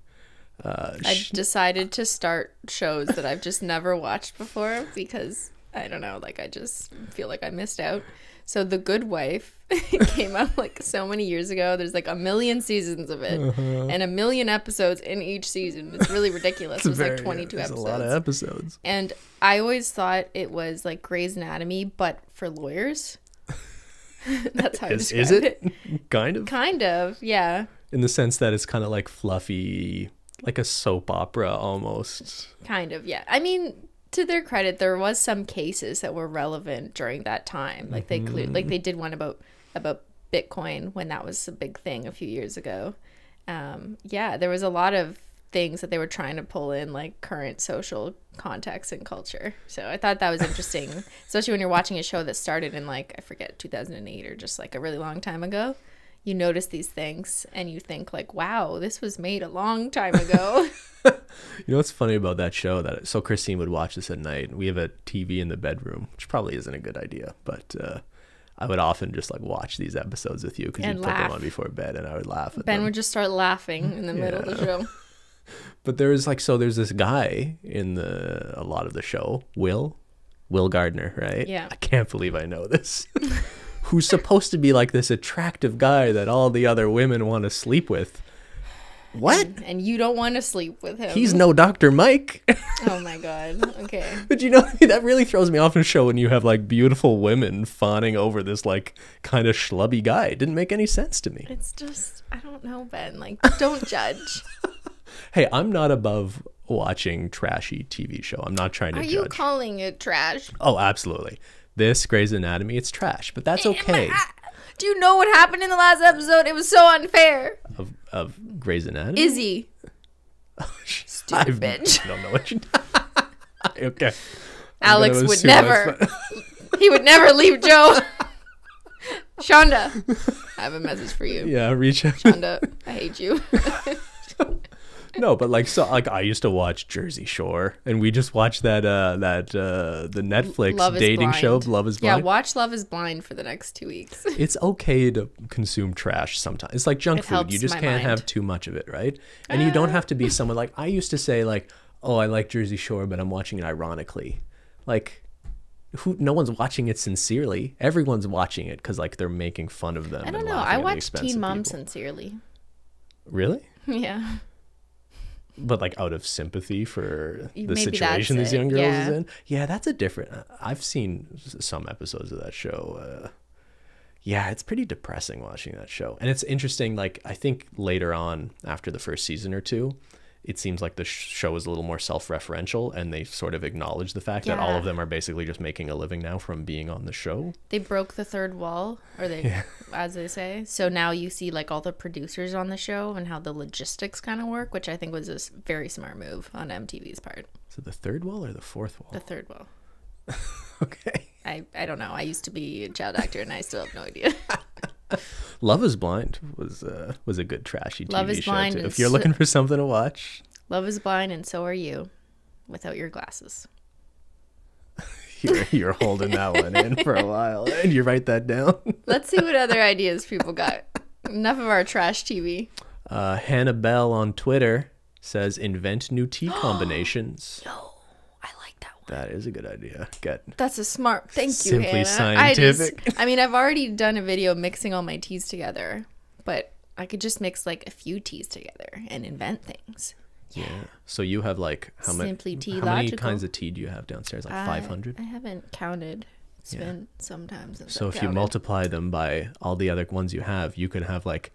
uh, I've decided to start shows that I've just never watched before because, I don't know, like I just feel like I missed out. So The Good Wife came out like so many years ago. There's like a million seasons of it, uh-huh. and a million episodes in each season. It's really ridiculous. It was like twenty-two episodes. It's a lot of episodes. And I always thought it was like Grey's Anatomy, but for lawyers. That's how I describe is it. it. Kind of. Kind of, yeah. In the sense that it's kind of like fluffy, like a soap opera almost. Kind of, yeah. I mean, to their credit, there was some cases that were relevant during that time. Like they, mm-hmm. like they did one about about Bitcoin when that was a big thing a few years ago. Um, yeah, there was a lot of things that they were trying to pull in, like current social context and culture. So I thought that was interesting, especially when you're watching a show that started in like I forget two thousand eight or just like a really long time ago. You notice these things and you think like, wow, this was made a long time ago. You know what's funny about that show? That so Christine would watch this at night, and we have a T V in the bedroom, which probably isn't a good idea, but uh, I would often just like watch these episodes with you because you'd laugh. Put them on before bed and I would laugh at Ben them. Would just start laughing in the yeah. middle of the show. But there is like, so there's this guy in the a lot of the show, Will, Will Gardner, right? Yeah. I can't believe I know this. Who's supposed to be like this attractive guy that all the other women want to sleep with. What? And, and you don't want to sleep with him. He's no Doctor Mike. Oh my God. Okay. But you know, that really throws me off in a show when you have like beautiful women fawning over this like kind of schlubby guy. It didn't make any sense to me. It's just, I don't know, Ben. Like, don't judge. Hey, I'm not above watching trashy T V show. I'm not trying to Are judge. Are you calling it trash? Oh, absolutely. This Grey's Anatomy, it's trash, but that's okay. Do you know what happened in the last episode? It was so unfair. Of, of Grey's Anatomy? Izzy. Oh, stupid I've, bitch. I don't know what you Okay. Alex would never. He would never leave Joe. Shonda, I have a message for you. Yeah, reach out. Shonda, I hate you. No, but like so, like I used to watch Jersey Shore, and we just watched that uh, that uh, the Netflix dating show, Love is Blind. Yeah, watch Love is Blind for the next two weeks. It's okay to consume trash sometimes. It's like junk food; you just can't have too much of it, right? And uh. you don't have to be someone like I used to say, like, "Oh, I like Jersey Shore, but I'm watching it ironically." Like, who? No one's watching it sincerely. Everyone's watching it because like they're making fun of them. I don't know. I watch Teen Mom sincerely. Really? Yeah. But like out of sympathy for the Maybe situation these young girls yeah. is in. Yeah, that's a different. I've seen some episodes of that show. Uh, yeah, it's pretty depressing watching that show. And it's interesting, like I think later on after the first season or two, it seems like the show is a little more self-referential, and they sort of acknowledge the fact yeah. that all of them are basically just making a living now from being on the show. They broke the third wall, or they, yeah. as they say. So now you see like all the producers on the show and how the logistics kind of work, which I think was a very smart move on M T V's part. So the third wall or the fourth wall? The third wall. Okay. I, I don't know. I used to be a child actor, and I still have no idea. Love is Blind was uh, was a good trashy T V Love is show blind too. If you're looking for something to watch. Love is Blind, and so are you, without your glasses. you're, you're holding that one in for a while, and you write that down. Let's see what other ideas people got. Enough of our trash T V. Uh, Hannah Bell on Twitter says, invent new tea combinations. No. That is a good idea. Good. That's a smart. Thank you, Hannah. Simply scientific. I, just, I mean, I've already done a video mixing all my teas together, but I could just mix like a few teas together and invent things. Yeah. yeah. So you have like how many? Simply Tea. How many kinds of tea do you have downstairs? Like five hundred. I haven't counted. It's yeah. been sometimes. So if counted. you multiply them by all the other ones you have, you could have like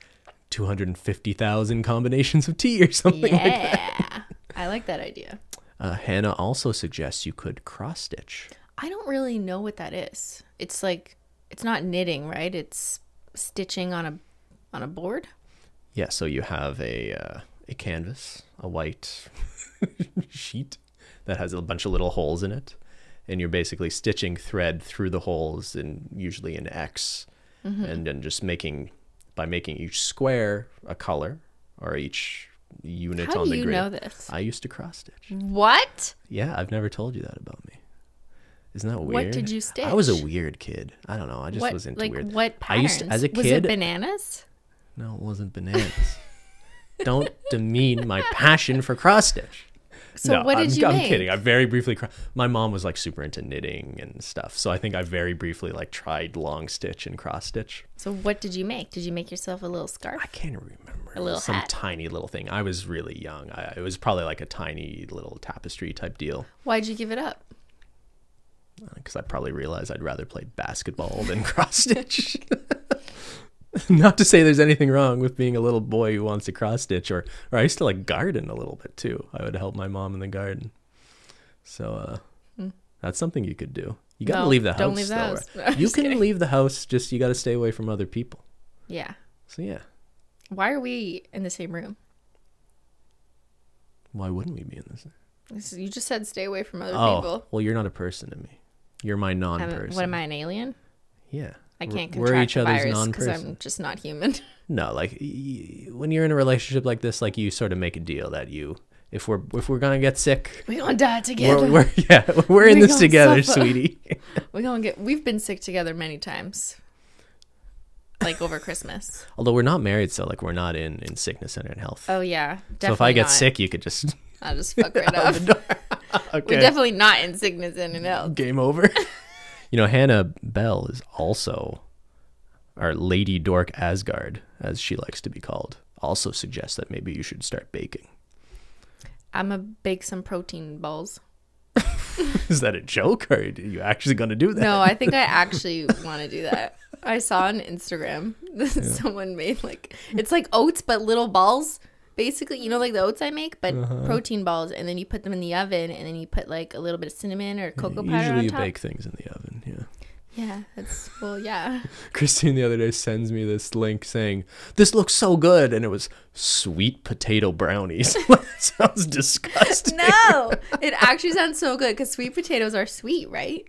two hundred and fifty thousand combinations of tea or something yeah. like that. I like that idea. Uh, Hannah also suggests you could cross stitch. I don't really know what that is. It's like, it's not knitting, right? It's stitching on a on a board. Yeah. So you have a uh, a canvas, a white sheet that has a bunch of little holes in it, and you're basically stitching thread through the holes, and usually an X, mm-hmm. and then just making by making each square a color or each. Unit How on do the you grid. Know this? I used to cross stitch. What? Yeah, I've never told you that about me. Isn't that weird? What did you stitch? I was a weird kid. I don't know. I just what, was into like, weird. What patterns? I used to, as a kid. Was it bananas? No, it wasn't bananas. Don't demean my passion for cross stitch. So no, what did I'm, you I'm make? kidding. I very briefly. My mom was like super into knitting and stuff, so I think I very briefly like tried long stitch and cross stitch. So what did you make? Did you make yourself a little scarf? I can't remember. A little some hat. tiny little thing. I was really young. I, it was probably like a tiny little tapestry type deal. Why'd you give it up? Because I probably realized I'd rather play basketball than cross stitch. Not to say there's anything wrong with being a little boy who wants to cross stitch, or, or I used to like garden a little bit too. I would help my mom in the garden. So uh, mm. that's something you could do. You got to no, leave the house. Don't leave the though, house. Right? No, you can kidding. leave the house, just you got to stay away from other people. Yeah. So yeah. Why are we in the same room? Why wouldn't we be in this? This is, you just said stay away from other oh, people. Well, you're not a person to me. You're my non-person. What am I, an alien? Yeah. I can't contract We're each the virus because I'm just not human. No, like when you're in a relationship like this, like you sort of make a deal that you, if we're if we're gonna get sick, we're gonna die together. We're, we're, yeah, we're, we're in this together, suffer. sweetie. We're gonna get. We've been sick together many times, like over Christmas. Although we're not married, so like we're not in in sickness and in health. Oh yeah, definitely. So if I get not. sick, you could just. I'll just fuck right off. Okay. We're definitely not in sickness and in health. Game over. You know, Hannah Bell is also, or Lady Dork Asgard, as she likes to be called, also suggests that maybe you should start baking. I'm going to bake some protein balls. Is that a joke, or are you actually going to do that? No, I think I actually want to do that. I saw on Instagram that yeah. someone made like, it's like oats, but little balls. Basically, you know, like the oats I make, but uh-huh. protein balls, and then you put them in the oven, and then you put like a little bit of cinnamon or cocoa yeah, powder on top. Usually you bake things in the oven, yeah. Yeah, that's, well, yeah. Christine the other day sends me this link saying, this looks so good, and it was sweet potato brownies. That sounds disgusting. No, it actually sounds so good, because sweet potatoes are sweet, right?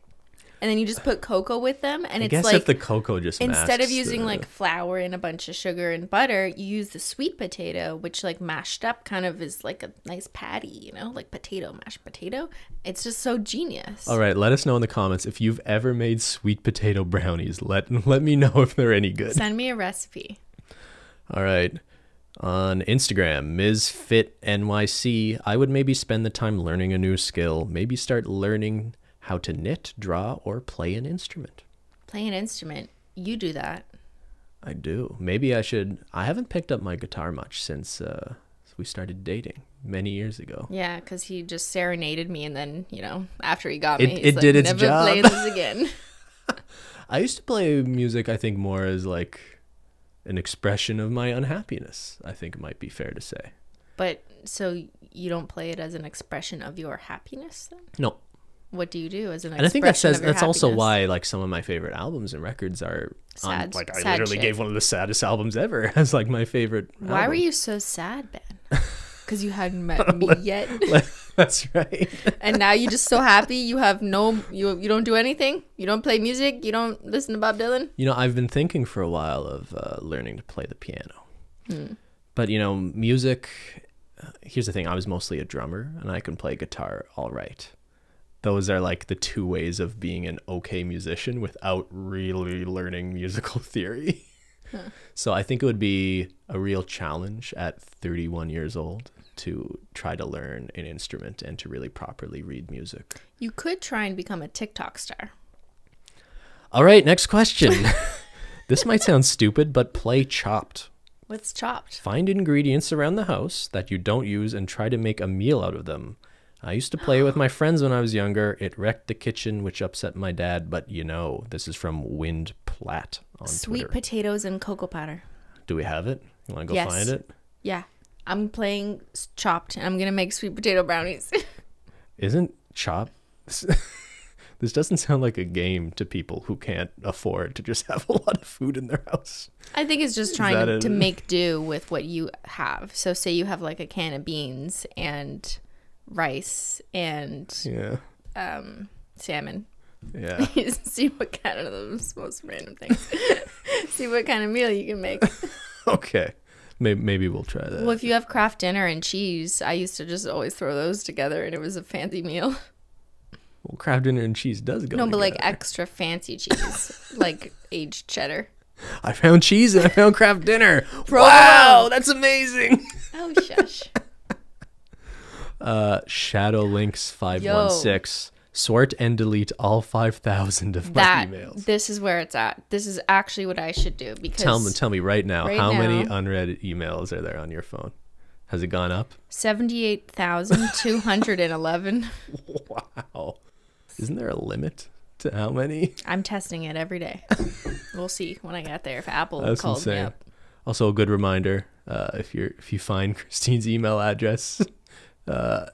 And then you just put cocoa with them, and I it's guess like if the cocoa just instead of using the... like flour and a bunch of sugar and butter, you use the sweet potato, which like mashed up kind of is like a nice patty, you know, like potato mashed potato. It's just so genius. All right, let us know in the comments if you've ever made sweet potato brownies. Let let me know if they're any good. Send me a recipe. All right. On Instagram, Miz Fit N Y C, I would maybe spend the time learning a new skill, maybe start learning how to knit, draw, or play an instrument. Play an instrument. You do that. I do. Maybe I should. I haven't picked up my guitar much since uh, we started dating many years ago. Yeah, because he just serenaded me, and then, you know, after he got me, it, he's it like, did its never job. play this again. I used to play music, I think, more as like an expression of my unhappiness, I think it might be fair to say. But so you don't play it as an expression of your happiness then? No. What do you do as an expression? And I think that says that's happiness? Also why like some of my favorite albums and records are sad. On, like I sad literally shit. gave one of the saddest albums ever as like my favorite. Why album. were you so sad, Ben? Because you hadn't met me yet. That's right. And now you're just so happy. You have no, you you don't do anything. You don't play music. You don't listen to Bob Dylan. You know, I've been thinking for a while of uh, learning to play the piano. Hmm. But you know, music. Uh, here's the thing. I was mostly a drummer, and I can play guitar all right. Those are like the two ways of being an okay musician without really learning musical theory. Huh. So I think it would be a real challenge at thirty-one years old to try to learn an instrument and to really properly read music. You could try and become a TikTok star. All right, next question. This might sound stupid, but play Chopped. What's Chopped? Find ingredients around the house that you don't use and try to make a meal out of them. I used to play with my friends when I was younger. It wrecked the kitchen, which upset my dad. But you know, this is from Wind Platt on Sweet Twitter. Potatoes and cocoa powder. Do we have it? You want to go yes. find it? Yeah. I'm playing Chopped, and I'm going to make sweet potato brownies. Isn't Chopped... This doesn't sound like a game to people who can't afford to just have a lot of food in their house. I think it's just trying to, to make do with what you have. So say you have like a can of beans and... rice and yeah. um, salmon. Yeah. See what kind of those most random things. See what kind of meal you can make. Okay. Maybe, maybe we'll try that. Well, if you have Kraft dinner and cheese, I used to just always throw those together and it was a fancy meal. Well, Kraft dinner and cheese does go No, together. But like extra fancy cheese, like aged cheddar. I found cheese and I found Kraft dinner. Wow, that's amazing. Oh, shush. Uh, Shadow Links five one six. Sort and delete all five thousand of that, my emails. This is where it's at. This is actually what I should do. Because tell me, tell me right now, right how now, many unread emails are there on your phone? Has it gone up? seventy-eight thousand two hundred eleven. Wow. Isn't there a limit to how many? I'm testing it every day. We'll see when I get there if Apple That's calls insane. me up. Also, a good reminder, uh, if, you're, if you find Christine's email address... Uh,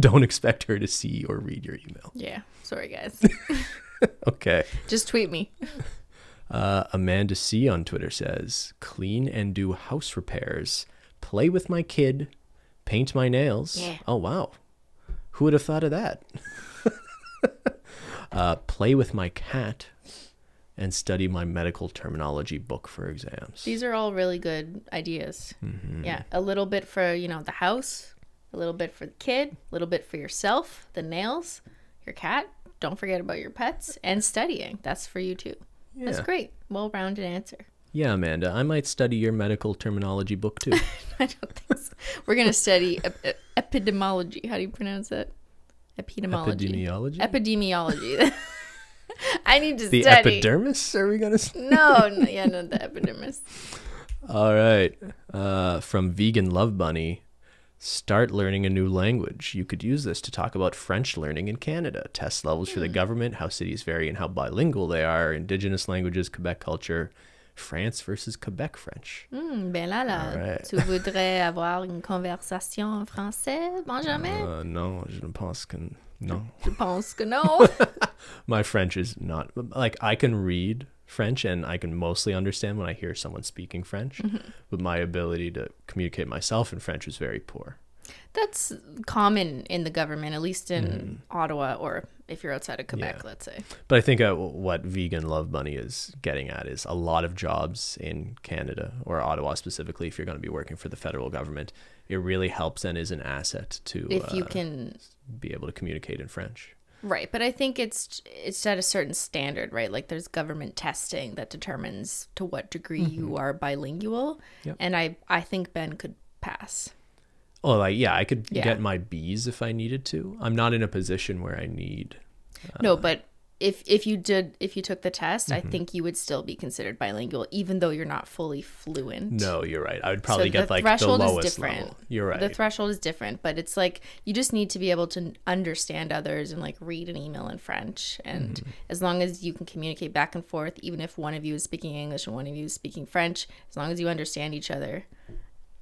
don't expect her to see or read your email. Yeah. Sorry, guys. Okay. Just tweet me. Uh, Amanda C. on Twitter says, clean and do house repairs, play with my kid, paint my nails. Yeah. Oh, wow. Who would have thought of that? uh, play with my cat and study my medical terminology book for exams. These are all really good ideas. Mm-hmm. Yeah. A little bit for, you know, the house. A little bit for the kid, a little bit for yourself, the nails, your cat. Don't forget about your pets and studying. That's for you too. Yeah. That's great. Well-rounded answer. Yeah, Amanda, I might study your medical terminology book too. I don't think so. We're going to study ep epidemiology. How do you pronounce that? Epidemiology. Epidemiology? Epidemiology. I need to the study. The epidermis? Are we going to no, no, yeah, not the epidermis. All right. Uh, from Vegan Love Bunny. Start learning a new language. You could use this to talk about French learning in Canada, test levels for the government, how cities vary and how bilingual they are, indigenous languages, Quebec culture, France versus Quebec French. Mm, ben là, là. All right. Tu voudrais avoir une conversation en français, Benjamin? Uh, no, je pense que no. Je pense que no. My French is not, like I can read French and I can mostly understand when I hear someone speaking French, mm-hmm. but my ability to communicate myself in French is very poor. That's common in the government, at least in mm. Ottawa, or if you're outside of Quebec, yeah. let's say. But I think uh, what Vegan Love Bunny is getting at is a lot of jobs in Canada, or Ottawa specifically, if you're going to be working for the federal government, it really helps and is an asset to if you uh, can be able to communicate in French. Right, but I think it's it's at a certain standard, right? Like there's government testing that determines to what degree mm-hmm. you are bilingual, yep. and I I think Ben could pass. Oh, like yeah, I could yeah. get my B's if I needed to. I'm not in a position where I need. Uh, no, but if if you did if you took the test, mm-hmm. I think you would still be considered bilingual, even though you're not fully fluent. No, you're right. I would probably so get the like threshold the lowest is different. level. You're right. The threshold is different, but it's like you just need to be able to understand others and like read an email in French. And mm-hmm. as long as you can communicate back and forth, even if one of you is speaking English and one of you is speaking French, as long as you understand each other,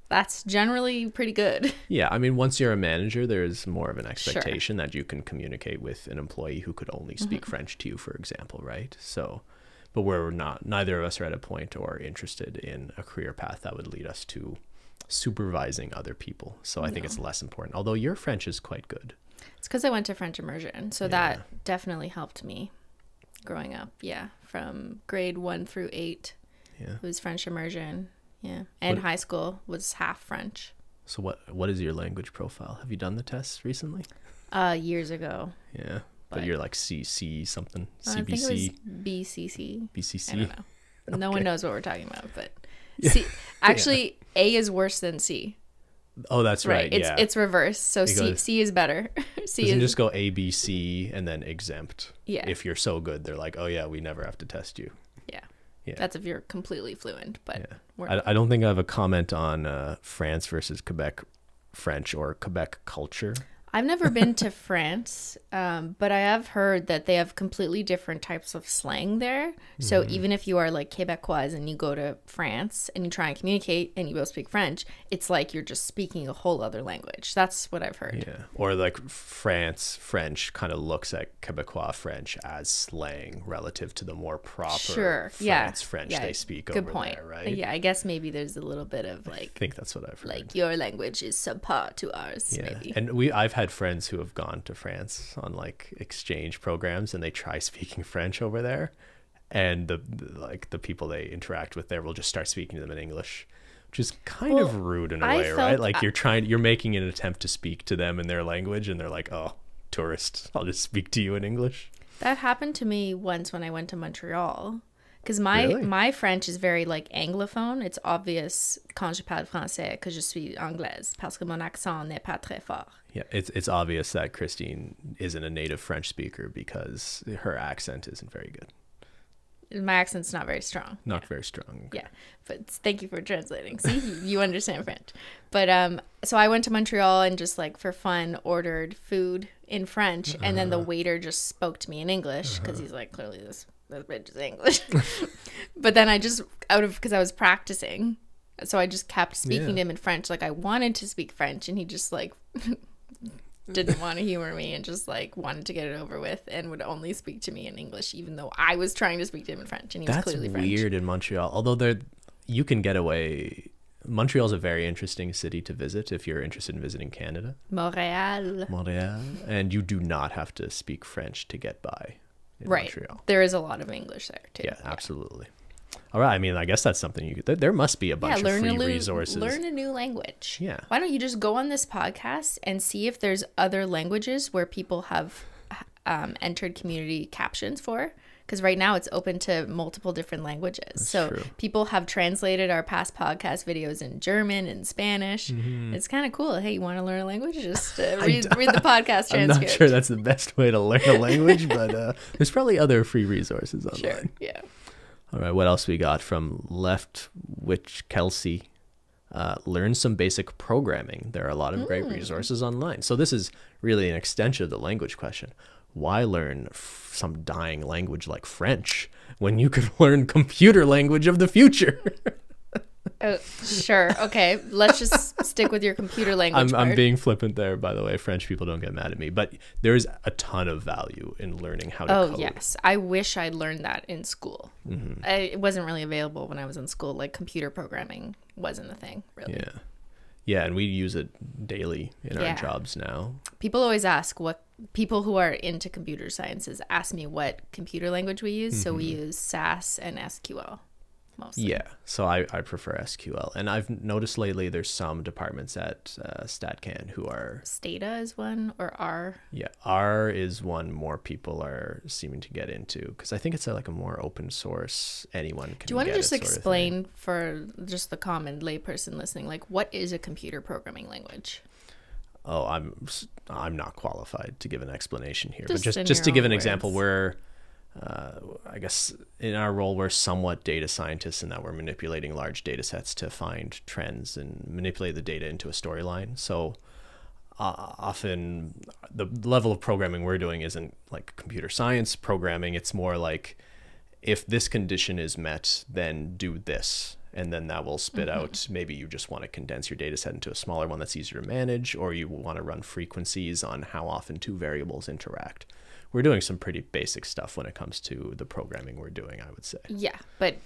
that's generally pretty good. Yeah, I mean, once you're a manager, there's more of an expectation sure. that you can communicate with an employee who could only speak mm-hmm. French to you, for example, right? So, but we're not, neither of us are at a point or interested in a career path that would lead us to supervising other people. So I no. think it's less important, although your French is quite good. It's because I went to French immersion, so yeah. that definitely helped me growing up. Yeah, from grade one through eight, yeah. it was French immersion. Yeah, and what, high school was half French. So what what is your language profile? Have you done the tests recently? Uh, years ago. Yeah, but, but you're like C C something, C B C. I think it was B C C. B C C. I don't know. Okay. No one knows what we're talking about, but yeah. C actually yeah. A is worse than C. Oh, that's right. right. It's yeah. it's reverse. So it C goes, C is better. C doesn't is just go A B C and then exempt. Yeah. If you're so good, they're like, oh yeah, we never have to test you. Yeah. Yeah. That's if you're completely fluent, but yeah. we're I, I don't think I have a comment on uh, France versus Quebec French or Quebec culture. I've never been to France, um, but I have heard that they have completely different types of slang there. So mm. even if you are like Quebecois and you go to France and you try and communicate and you both speak French, it's like you're just speaking a whole other language. That's what I've heard. Yeah, or like France French kind of looks at Quebecois French as slang relative to the more proper sure. France yeah. French yeah. they speak Good over point. There, right? Yeah, I guess maybe there's a little bit of like... I think that's what I've heard. Like your language is subpar to ours, yeah. maybe. And we, I've had friends who have gone to France on like exchange programs and they try speaking French over there, and the, the like the people they interact with there will just start speaking to them in English, which is kind well, of rude in a I way right like I... you're trying you're making an attempt to speak to them in their language and they're like, oh, tourist, I'll just speak to you in English. That happened to me once when I went to Montreal, because my really? my French is very like anglophone. It's obvious quand je parle français que je suis anglaise parce que mon accent n'est pas très fort. Yeah, it's it's obvious that Christine isn't a native French speaker because her accent isn't very good. My accent's not very strong. Not yeah. very strong. Yeah, but thank you for translating. See, you understand French. But um, so I went to Montreal and just like for fun ordered food in French, and uh-huh. then the waiter just spoke to me in English because uh-huh. he's like, clearly this this bitch is English. But then I just out of because I was practicing, so I just kept speaking yeah. to him in French. Like I wanted to speak French, and he just like. didn't want to humor me and just like wanted to get it over with and would only speak to me in English, even though I was trying to speak to him in French and he was clearly French. That's weird in Montreal. Although there, you can get away. Montreal's a very interesting city to visit if you're interested in visiting Canada. Montreal. Montreal. And you do not have to speak French to get by in right. Montreal. There is a lot of English there too. Yeah, absolutely. Yeah. All right. I mean, I guess that's something you could, there, there must be a bunch yeah, of free new, resources. Learn a new language. Yeah. Why don't you just go on this podcast and see if there's other languages where people have um, entered community captions for? Because right now it's open to multiple different languages. That's so true. People have translated our past podcast videos in German and Spanish. Mm-hmm. It's kind of cool. Hey, you want to learn a language? Just uh, read, read the podcast transcript. I'm not sure that's the best way to learn a language, but uh, there's probably other free resources online. Sure, yeah. All right, what else we got from Left Witch Kelsey? Uh, learn some basic programming. There are a lot of mm. great resources online. So this is really an extension of the language question. Why learn f some dying language like French when you could learn computer language of the future? Oh, sure. Okay, let's just stick with your computer language. I'm, I'm being flippant there, by the way. French people don't get mad at me, but there is a ton of value in learning how to oh, code. Yes, I wish I'd learned that in school. Mm-hmm. I, it wasn't really available when I was in school. Like computer programming wasn't a thing, really. Yeah, yeah, and we use it daily in yeah. our jobs now. People always ask what people who are into computer sciences ask me what computer language we use. Mm-hmm. So we use S A S and S Q L. Mostly. Yeah, so I, I prefer S Q L. And I've noticed lately there's some departments at uh, StatCan who are... Stata is one, or R? Yeah, R is one more people are seeming to get into, because I think it's a, like a more open source, anyone can get. Do you want to just explain for just the common layperson listening, like what is a computer programming language? Oh, I'm, I'm not qualified to give an explanation here, just but just, just to give an words. example, we're... Uh, I guess in our role, we're somewhat data scientists in that we're manipulating large data sets to find trends and manipulate the data into a storyline. So uh, often the level of programming we're doing isn't like computer science programming. It's more like if this condition is met, then do this. and then that will spit mm-hmm. out. Maybe you just want to condense your data set into a smaller one that's easier to manage, or you want to run frequencies on how often two variables interact. We're doing some pretty basic stuff when it comes to the programming we're doing, I would say. Yeah, but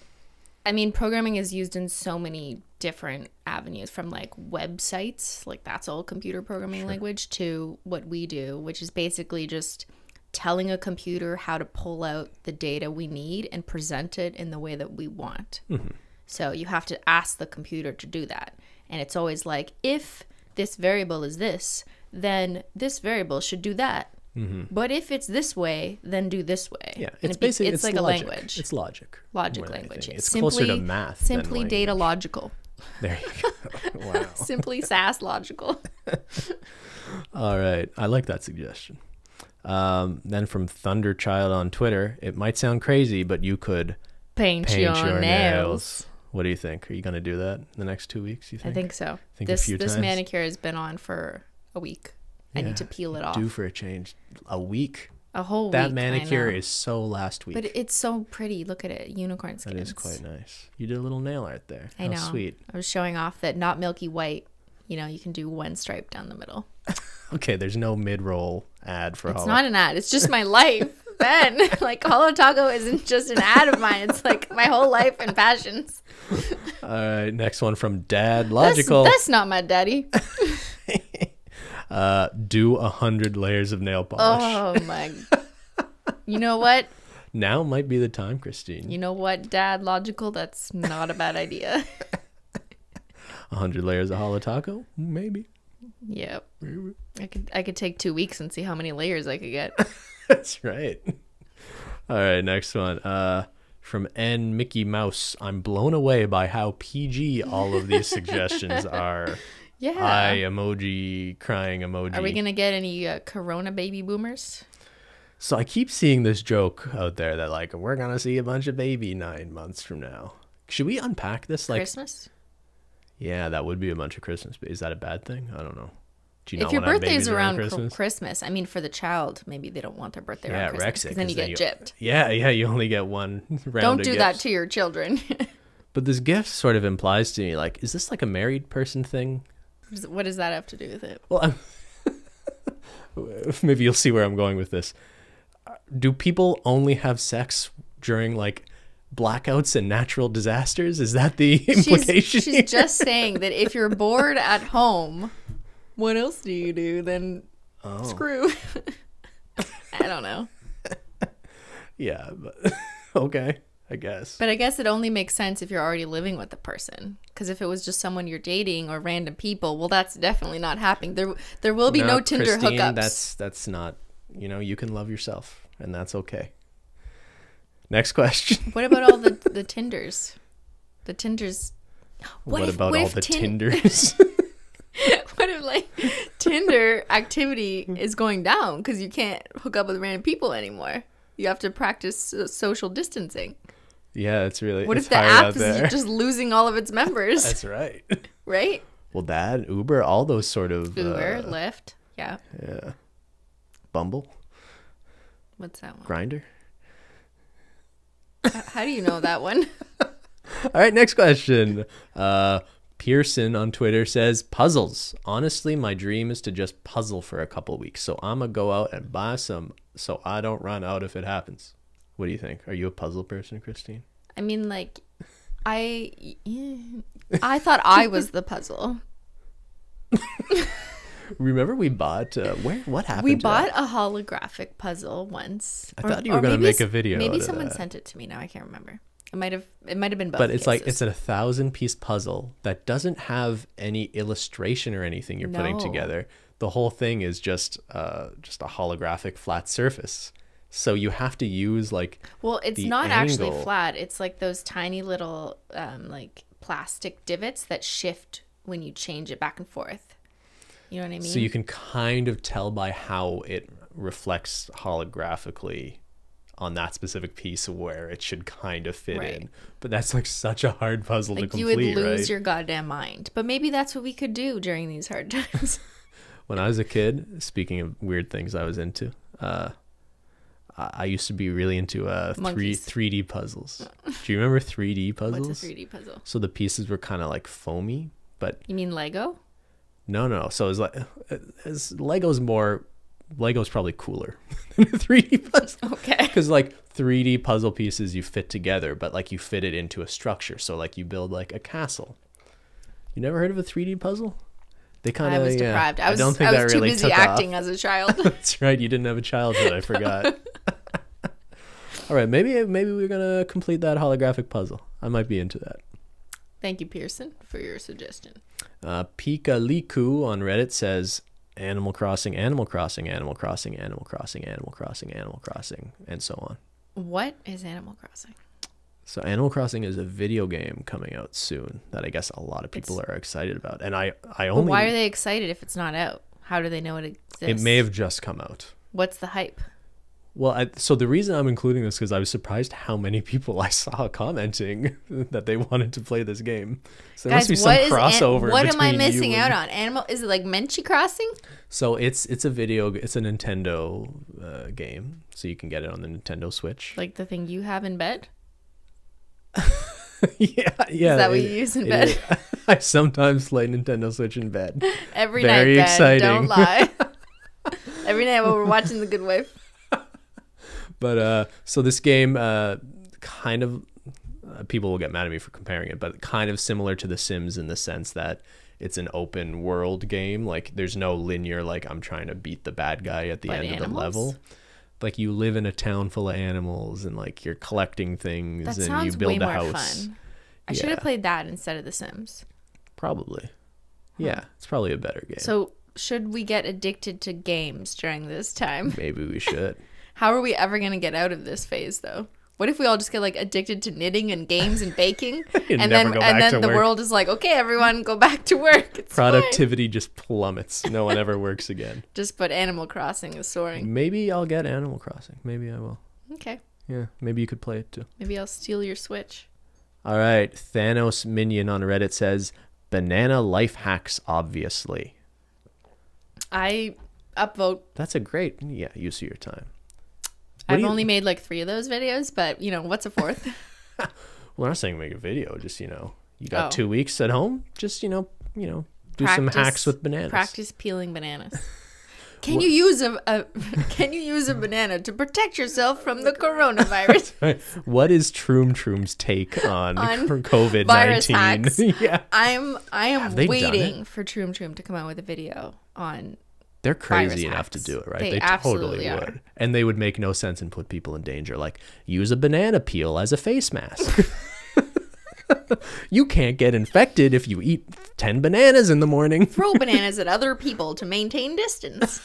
I mean, programming is used in so many different avenues, from like websites, like that's all computer programming sure. language, to what we do, which is basically just telling a computer how to pull out the data we need and present it in the way that we want. Mm-hmm. So you have to ask the computer to do that. And it's always like, if this variable is this, then this variable should do that. Mm-hmm. But if it's this way, then do this way. Yeah, it's it, basically it's, it's like logic. a language. It's logic. Logic language. It's simply, closer to math. Simply data logical. There you go. Wow. Simply S A S logical. All right, I like that suggestion. Um, then from Thunderchild on Twitter, it might sound crazy, but you could paint, paint your, your nails. nails. What do you think? Are you going to do that in the next two weeks? You think? I think so. Think this a few this times? manicure has been on for a week. I yeah, need to peel it off. Due for a change. A week. A whole week. That manicure is so last week. But it's so pretty. Look at it. Unicorn skins. That is quite nice. You did a little nail art there. I How know. sweet. I was showing off that not milky white. You know, you can do one stripe down the middle. Okay, there's no mid-roll ad for Holo. It's not an ad. It's just my life. Ben, like, Holo Taco isn't just an ad of mine. It's like my whole life and passions. All right, next one from Dad Logical. That's, that's not my daddy. Uh, do a hundred layers of nail polish. Oh my! You know what? Now might be the time, Christine. You know what, Dad Logical? That's not a bad idea. A hundred layers of Holo Taco, maybe. Yep. Maybe. I could I could take two weeks and see how many layers I could get. That's right. All right, next one. Uh, from N Mickey Mouse. I'm blown away by how P G all of these suggestions are. Yeah. Eye emoji, crying emoji. Are we going to get any uh, Corona baby boomers? So I keep seeing this joke out there that, like, we're going to see a bunch of baby nine months from now. Should we unpack this? Like Christmas? Yeah, that would be a bunch of Christmas. But is that a bad thing? I don't know. Do you if not your want birthday's around, around Christmas? Christmas, I mean, for the child, maybe they don't want their birthday yeah, around Christmas. Yeah, then you get gypped. Yeah, yeah, you only get one round Don't do of that gifts. to your children. But this gift sort of implies to me, like, is this like a married person thing? What does that have to do with it? Well, I'm maybe you'll see where I'm going with this. Do people only have sex during, like, blackouts and natural disasters? Is that the implication? She's, she's just saying that if you're bored at home, what else do you do? Then oh. screw. I don't know. Yeah, but okay. I guess. But I guess it only makes sense if you're already living with the person. Because if it was just someone you're dating or random people, well, that's definitely not happening. There there will be no, no Tinder Christine, hookups. That's, that's not, you know, you can love yourself and that's okay. Next question. What about all the, the Tinders? The Tinders. What, what if, about what all the tin Tinders? What if, like, Tinder activity is going down because you can't hook up with random people anymore? You have to practice social distancing. Yeah, it's really. What it's if the app is just losing all of its members? That's right. Right? Well, that, Uber, all those sort of. Uber, uh, Lyft, yeah. Yeah. Bumble. What's that one? Grindr. How do you know that one? All right, next question. Uh, Pearson on Twitter says, puzzles. Honestly, my dream is to just puzzle for a couple weeks. So I'm going to go out and buy some so I don't run out if it happens. What do you think? Are you a puzzle person, Christine? I mean, like, I I thought I was the puzzle. Remember we bought, uh, where, what happened We bought that? a holographic puzzle once. I or, thought you were going to make a video Maybe out someone of that. sent it to me now. I can't remember. It might have it might have been both But it's cases. like, it's a thousand piece puzzle that doesn't have any illustration or anything you're no. putting together. The whole thing is just uh, just a holographic flat surface. So you have to use, like, well, it's the not angle. actually flat. It's like those tiny little um, like plastic divots that shift when you change it back and forth. You know what I mean? So you can kind of tell by how it reflects holographically on that specific piece where it should kind of fit right. in. But that's, like, such a hard puzzle like to complete, right? You would lose right? your goddamn mind. But maybe that's what we could do during these hard times. When I was a kid, speaking of weird things I was into, uh, I used to be really into uh three three D puzzles. Do you remember three D puzzles? What's a three D puzzle? So the pieces were kind of like foamy, but you mean Lego? No, no. So it's like as Lego's more Lego's probably cooler than a three D puzzle. Okay. Because like three D puzzle pieces you fit together, but like you fit it into a structure. So like you build like a castle. You never heard of a three D puzzle? They kind of. I was yeah, deprived. I was. I don't think I was that too really busy took acting off. As a child. That's right. You didn't have a childhood. I forgot. All right, maybe maybe we're gonna complete that holographic puzzle. I might be into that. Thank you, Pearson, for your suggestion. Uh, Pika Liku on Reddit says, "Animal Crossing, Animal Crossing, Animal Crossing, Animal Crossing, Animal Crossing, Animal Crossing, and so on." What is Animal Crossing? So Animal Crossing is a video game coming out soon that I guess a lot of people it's... are excited about, and I I only. But why are they excited if it's not out? How do they know it exists? It may have just come out. What's the hype? Well, I, so the reason I'm including this because I was surprised how many people I saw commenting that they wanted to play this game. So there Guys, must be some crossover. An, what am I missing out and... on? Animal is it like Menchie Crossing? So it's it's a video. It's a Nintendo uh, game, so you can get it on the Nintendo Switch. Like the thing you have in bed. yeah, yeah. Is that it, what you use in bed? Is, I sometimes play Nintendo Switch in bed. Every Very night, exciting. Dad, don't lie. Every night while we're watching The Good Wife. But uh, so this game uh, kind of, uh, people will get mad at me for comparing it, but kind of similar to The Sims in the sense that it's an open world game. Like there's no linear, like I'm trying to beat the bad guy at the but end animals? Of the level. Like you live in a town full of animals and like you're collecting things that and you build way a more house. Fun. I yeah. should have played that instead of The Sims. Probably. Huh. Yeah, it's probably a better game. So should we get addicted to games during this time? Maybe we should. How are we ever going to get out of this phase, though? What if we all just get, like, addicted to knitting and games and baking? and then and then the work. world is like, okay, everyone, go back to work. It's Productivity fine. Just plummets. No one ever works again. Just but Animal Crossing is soaring. Maybe I'll get Animal Crossing. Maybe I will. Okay. Yeah, maybe you could play it, too. Maybe I'll steal your Switch. All right. Thanos Minion on Reddit says, banana life hacks, obviously. I upvote. That's a great yeah use of your time. What I've you... only made like three of those videos, but you know, what's a fourth? Well, we're not saying make a video, just, you know, you got oh. two weeks at home, just, you know, you know, do practice, some hacks with bananas. Practice peeling bananas. Can what? you use a, a can you use a banana to protect yourself from the coronavirus? Right. What is Troom Troom's take on, on COVID nineteen? Virus hacks. yeah. I'm I am waiting for Troom Troom to come out with a video on They're crazy enough hacks. to do it, right? They, they totally are. would. And they would make no sense and put people in danger. Like, use a banana peel as a face mask. You can't get infected if you eat ten bananas in the morning. Throw bananas at other people to maintain distance.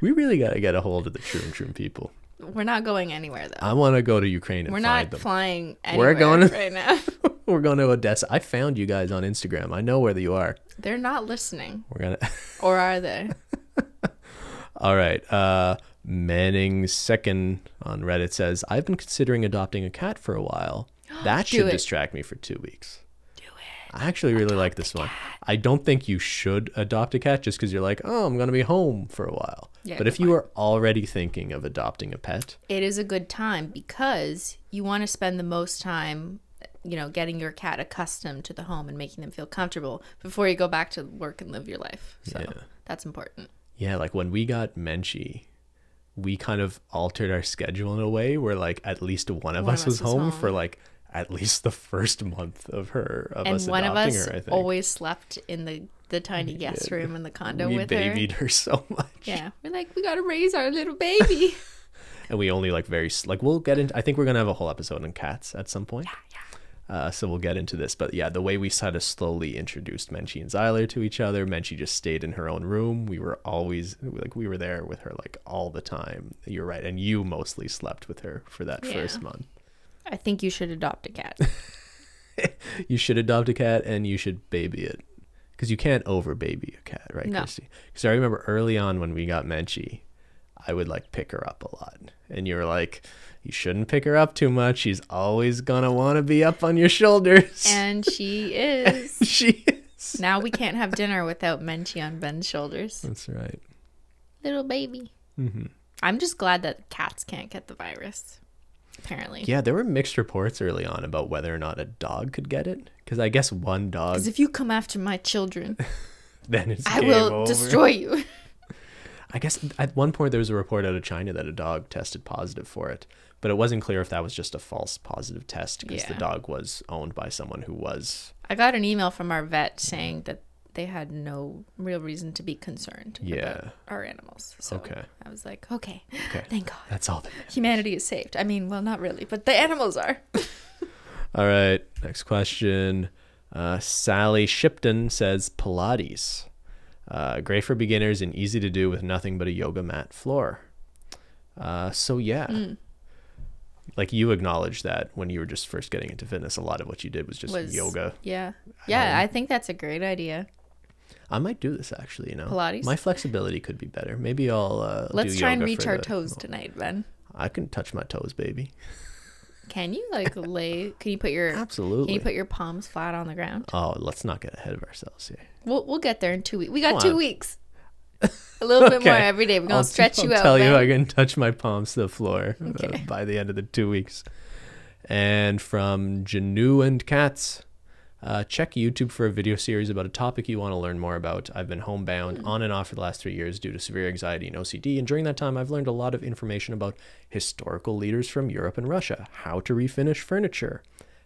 We really got to get a hold of the Troom Troom people. We're not going anywhere, though. I want to go to Ukraine and We're find them. We're not flying anywhere We're going to... right now. We're going to Odessa. I found you guys on Instagram. I know where you are. They're not listening. We're gonna, or are they? All right. Uh, Manning Second on Reddit says, "I've been considering adopting a cat for a while. That should it. distract me for two weeks." Do it. I actually really adopt like this one. I don't think you should adopt a cat just because you're like, oh, I'm gonna be home for a while. Yeah, but if you are already thinking of adopting a pet, it is a good time because you want to spend the most time. You know, getting your cat accustomed to the home and making them feel comfortable before you go back to work and live your life. So yeah. that's important. Yeah, like when we got Menchie, we kind of altered our schedule in a way where like at least one of one us was, was home, home for like at least the first month of her of and us one adopting of us her, I think. Always slept in the the tiny we guest did. room in the condo we with her. We babied her so much. Yeah, we're like, we gotta raise our little baby. And we only like very like we'll get into. I think we're gonna have a whole episode on cats at some point. Yeah, yeah. Uh, so we'll get into this. But yeah, the way we sort of slowly introduced Menchie and Zyler to each other, Menchie just stayed in her own room. We were always, like, we were there with her, like, all the time. You're right. And you mostly slept with her for that yeah. first month. I think you should adopt a cat. You should adopt a cat and you should baby it. Because you can't over-baby a cat, right, no. Christy? Because I remember early on when we got Menchie, I would, like, pick her up a lot. And you were like... You shouldn't pick her up too much. She's always going to want to be up on your shoulders. And she is. And she is. Now we can't have dinner without Menchie on Ben's shoulders. That's right. Little baby. Mm-hmm. I'm just glad that cats can't get the virus, apparently. Yeah, there were mixed reports early on about whether or not a dog could get it. Because I guess one dog... Because if you come after my children, then it's I game will over. Destroy you. I guess at one point there was a report out of China that a dog tested positive for it. But it wasn't clear if that was just a false positive test because yeah. the dog was owned by someone who was... I got an email from our vet saying that they had no real reason to be concerned yeah. about our animals. So okay. I was like, okay, okay, thank God. That's all that matters. Humanity is saved. I mean, well, not really, but the animals are. All right, next question. Uh, Sally Shipton says Pilates. Uh, great for beginners and easy to do with nothing but a yoga mat floor. Uh, so yeah. Mm. Like you acknowledged that when you were just first getting into fitness, a lot of what you did was just was, yoga. Yeah. Yeah, um, I think that's a great idea. I might do this actually, you know. Pilates. My flexibility could be better. Maybe I'll uh, Let's do try yoga and reach our the, toes oh, tonight, Ben. I can touch my toes, baby. Can you like lay? Can you put your absolutely? Can you put your palms flat on the ground? Oh, let's not get ahead of ourselves here. We'll we'll get there in two weeks. We got Come two on. weeks. A little okay. bit more every day. We're gonna I'll stretch you I'll out. I'll tell man. you, I can touch my palms to the floor okay. by the end of the two weeks. And from Janu and Cats, uh, check YouTube for a video series about a topic you want to learn more about. I've been homebound mm. on and off for the last three years due to severe anxiety and O C D. And during that time, I've learned a lot of information about historical leaders from Europe and Russia, how to refinish furniture,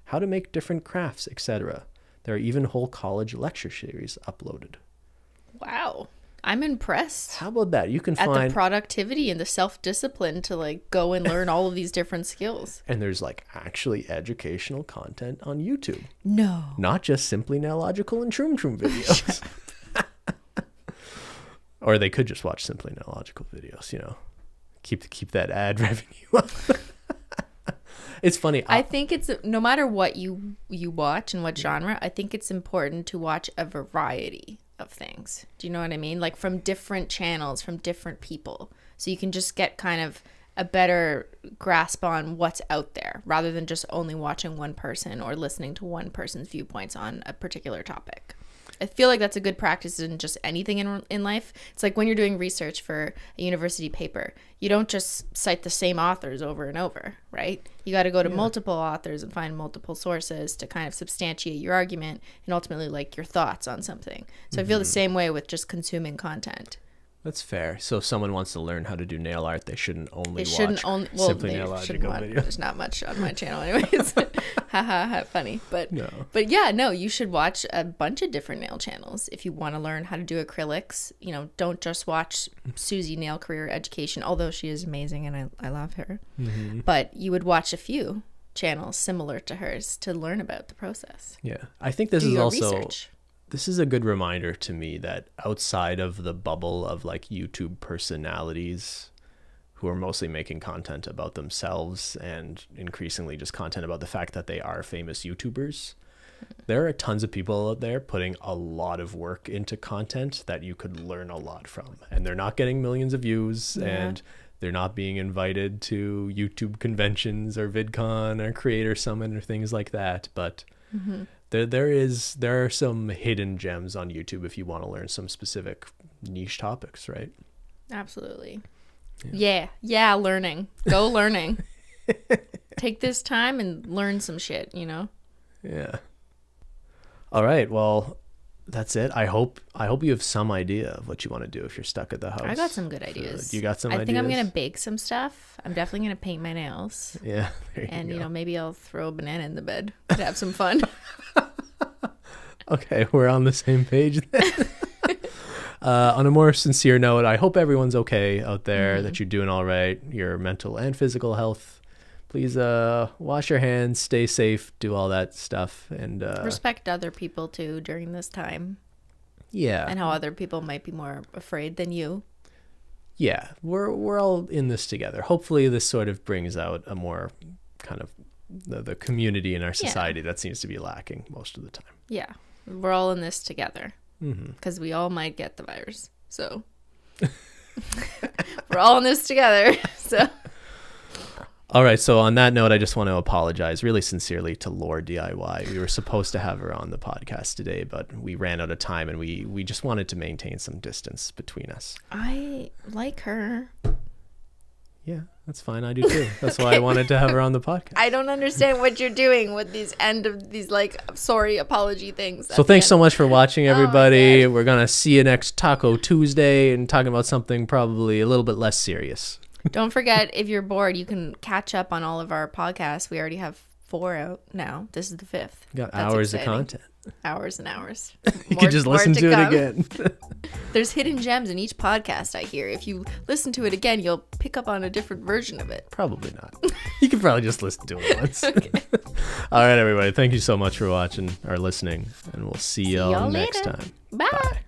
how to make different crafts, et cetera. There are even whole college lecture series uploaded. Wow. I'm impressed. How about that? You can at find the productivity and the self-discipline to like go and learn all of these different skills. And there's like actually educational content on YouTube. No. Not just Simply Nailogical and Troom Troom videos. Or they could just watch Simply Nailogical videos, you know. Keep keep that ad revenue up. It's funny. I think it's no matter what you you watch and what genre, I think it's important to watch a variety of things. Do you know what I mean? Like from different channels, from different people. So you can just get kind of a better grasp on what's out there rather than just only watching one person or listening to one person's viewpoints on a particular topic. I feel like that's a good practice in just anything in, in life. It's like when you're doing research for a university paper, you don't just cite the same authors over and over, right? You got to go to yeah. multiple authors and find multiple sources to kind of substantiate your argument and ultimately like your thoughts on something. So mm-hmm. I feel the same way with just consuming content. That's fair. So if someone wants to learn how to do nail art, they shouldn't only they shouldn't watch only, well, Simply Nailogical videos. There's not much on my channel anyways. Haha, funny. But, no. but yeah, no, you should watch a bunch of different nail channels. If you want to learn how to do acrylics, you know, don't just watch Susie Nail Career Education, although she is amazing and I, I love her. Mm-hmm. But you would watch a few channels similar to hers to learn about the process. Yeah. I think this do is also... research. This is a good reminder to me that outside of the bubble of like YouTube personalities who are mostly making content about themselves and increasingly just content about the fact that they are famous YouTubers, there are tons of people out there putting a lot of work into content that you could learn a lot from. And they're not getting millions of views yeah. and they're not being invited to YouTube conventions or VidCon or Creator Summit or things like that. But mm-hmm. There, there is, there are some hidden gems on YouTube if you want to learn some specific niche topics, right? Absolutely. Yeah. Yeah. yeah learning. Go learning. Take this time and learn some shit, you know? Yeah. All right. Well, that's it. I hope, I hope you have some idea of what you want to do if you're stuck at the house. I got some good ideas. For, you got some I ideas? I think I'm going to bake some stuff. I'm definitely going to paint my nails. Yeah. There you and, go. you know, maybe I'll throw a banana in the bed to have some fun. Okay, we're on the same page then. Uh, on a more sincere note, I hope everyone's okay out there, mm-hmm. that you're doing all right, your mental and physical health. Please uh, wash your hands, stay safe, do all that stuff. And uh, respect other people too during this time. Yeah. And how other people might be more afraid than you. Yeah, we're, we're all in this together. Hopefully this sort of brings out a more kind of the, the community in our society yeah. that seems to be lacking most of the time. Yeah. We're all in this together because mm-hmm. we all might get the virus. So we're all in this together. So All right. So on that note, I just want to apologize really sincerely to Lore D I Y. We were supposed to have her on the podcast today, but we ran out of time, and we, we just wanted to maintain some distance between us. I like her. Yeah, that's fine. I do too. That's okay. Why I wanted to have her on the podcast. I don't understand what you're doing with these end of these like sorry apology things. So thanks so much for watching, everybody. Oh, we're going to see you next Taco Tuesday and talking about something probably a little bit less serious. Don't forget, if you're bored, you can catch up on all of our podcasts. We already have four out now. This is the fifth. Got That's hours exciting. Of content. Hours and hours. More, you could just listen to, to it again. There's hidden gems in each podcast, I hear. If you listen to it again, you'll pick up on a different version of it. Probably not. You can probably just listen to it once. Okay. All right, everybody. Thank you so much for watching or listening, and we'll see y'all next time. Bye. Bye.